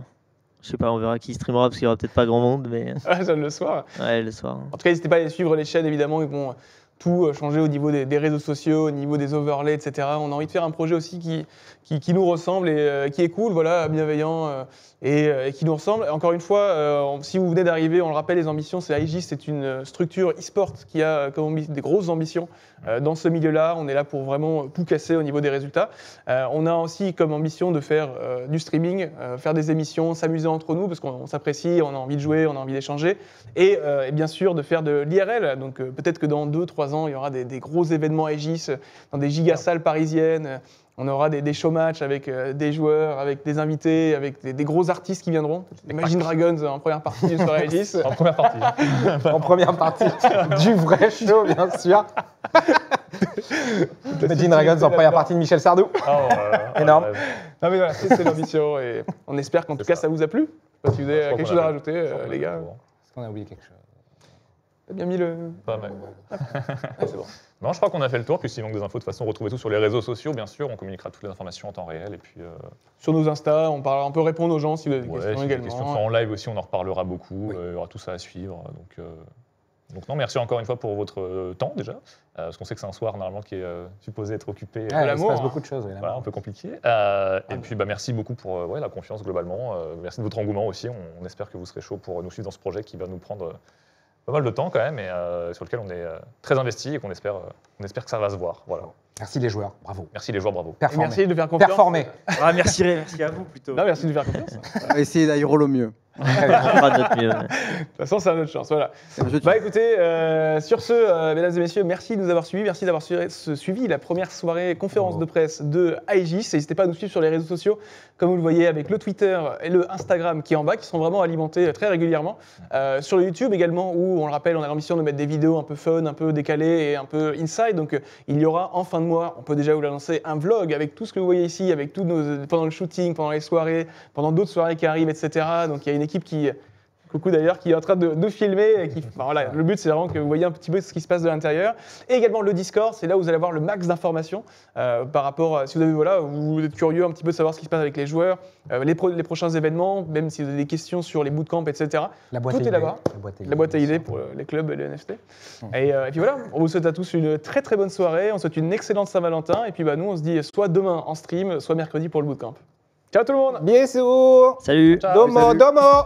je sais pas, on verra qui streamera parce qu'il y aura peut-être pas grand monde, mais. Ah, ça le soir. Ouais, le soir. En tout cas, n'hésitez pas à les suivre les chaînes évidemment, ils vont tout changer au niveau des, des réseaux sociaux, au niveau des overlays, et cetera. On a envie de faire un projet aussi qui qui, qui nous ressemble et euh, qui est cool, voilà, bienveillant euh, et, euh, et qui nous ressemble. Encore une fois, euh, si vous venez d'arriver, on le rappelle, les ambitions, c'est A I J, c'est une structure e-sport qui a comme des grosses ambitions. Dans ce milieu-là, on est là pour vraiment tout casser au niveau des résultats. Euh, on a aussi comme ambition de faire euh, du streaming, euh, faire des émissions, s'amuser entre nous parce qu'on s'apprécie, on a envie de jouer, on a envie d'échanger et, euh, et bien sûr de faire de l'I R L. Donc euh, peut-être que dans deux trois ans, il y aura des, des gros événements Aegis dans des gigasalles parisiennes. On aura des, des show matchs avec euh, des joueurs, avec des invités, avec des, des gros artistes qui viendront. Imagine Dragons en première partie du soirée Aegis. En première partie. En première partie du vrai show, bien sûr. Imagine Dragons en première partie de Michel Sardou. Oh, euh, énorme. Ouais, ouais. Non mais voilà, c'est l'ambition et on espère qu'en tout cas ça. ça vous a plu. Je sais pas si vous avez quelque chose à rajouter, euh, les gars. Est-ce qu'on a oublié quelque chose? T'as bien mis le... Pas mal. Ouais, c'est bon. Non, je crois qu'on a fait le tour. Puis s'il manque des infos, de toute façon, retrouvez tout sur les réseaux sociaux, bien sûr. On communiquera toutes les informations en temps réel. Et puis, euh... sur nos Insta, on, parle, on peut répondre aux gens si vous avez des ouais, questions si également. Des questions, en live aussi, on en reparlera beaucoup. Oui. Euh, il y aura tout ça à suivre. Donc, euh... Donc non, merci encore une fois pour votre temps déjà, euh, parce qu'on sait que c'est un soir normalement qui est euh, supposé être occupé. Ah, il se passe beaucoup de choses, oui, voilà, un peu compliqué. Euh, ah, et puis bah, merci beaucoup pour euh, ouais, la confiance globalement, euh, merci de votre engouement aussi, on, on espère que vous serez chaud pour nous suivre dans ce projet qui va nous prendre euh, pas mal de temps quand même, et euh, sur lequel on est euh, très investi et qu'on espère, euh, on espère que ça va se voir. Voilà. Merci les joueurs, bravo. Merci les joueurs, bravo. Merci de faire confiance. Performer. Ah, merci, merci à vous plutôt. Non, merci de faire confiance. Essayez d'aéroler au mieux. De toute façon, c'est à notre chance. Voilà. Bah écoutez, euh, sur ce, euh, mesdames et messieurs, merci de nous avoir suivis. Merci d'avoir su suivi la première soirée conférence oh. de presse de Aegis. N'hésitez pas à nous suivre sur les réseaux sociaux, comme vous le voyez, avec le Twitter et le Instagram qui est en bas, qui sont vraiment alimentés très régulièrement. Euh, sur le YouTube également, où on le rappelle, on a l'ambition de mettre des vidéos un peu fun, un peu décalées et un peu inside. Donc euh, il y aura en fin de mois, on peut déjà vous l'annoncer, un vlog avec tout ce que vous voyez ici, avec tout nos, pendant le shooting, pendant les soirées, pendant d'autres soirées qui arrivent, et cetera. Donc il y a une équipe qui, coucou d'ailleurs, qui est en train de, de filmer. Et qui, ben voilà, le but, c'est vraiment que vous voyez un petit peu ce qui se passe de l'intérieur. Et également le Discord, c'est là où vous allez avoir le max d'informations euh, par rapport à, si vous avez, voilà, vous êtes curieux un petit peu de savoir ce qui se passe avec les joueurs, euh, les, pro les prochains événements, même si vous avez des questions sur les bootcamps, et cetera. La boîte Tout est là-bas. La boîte à idées pour euh, les clubs et les N F T. Hum. Et, euh, et puis voilà, on vous souhaite à tous une très très bonne soirée. On souhaite une excellente Saint-Valentin. Et puis bah, nous, on se dit soit demain en stream, soit mercredi pour le bootcamp. Ciao tout le monde. Bien sûr. Salut. Ciao, domo, salut. Domo.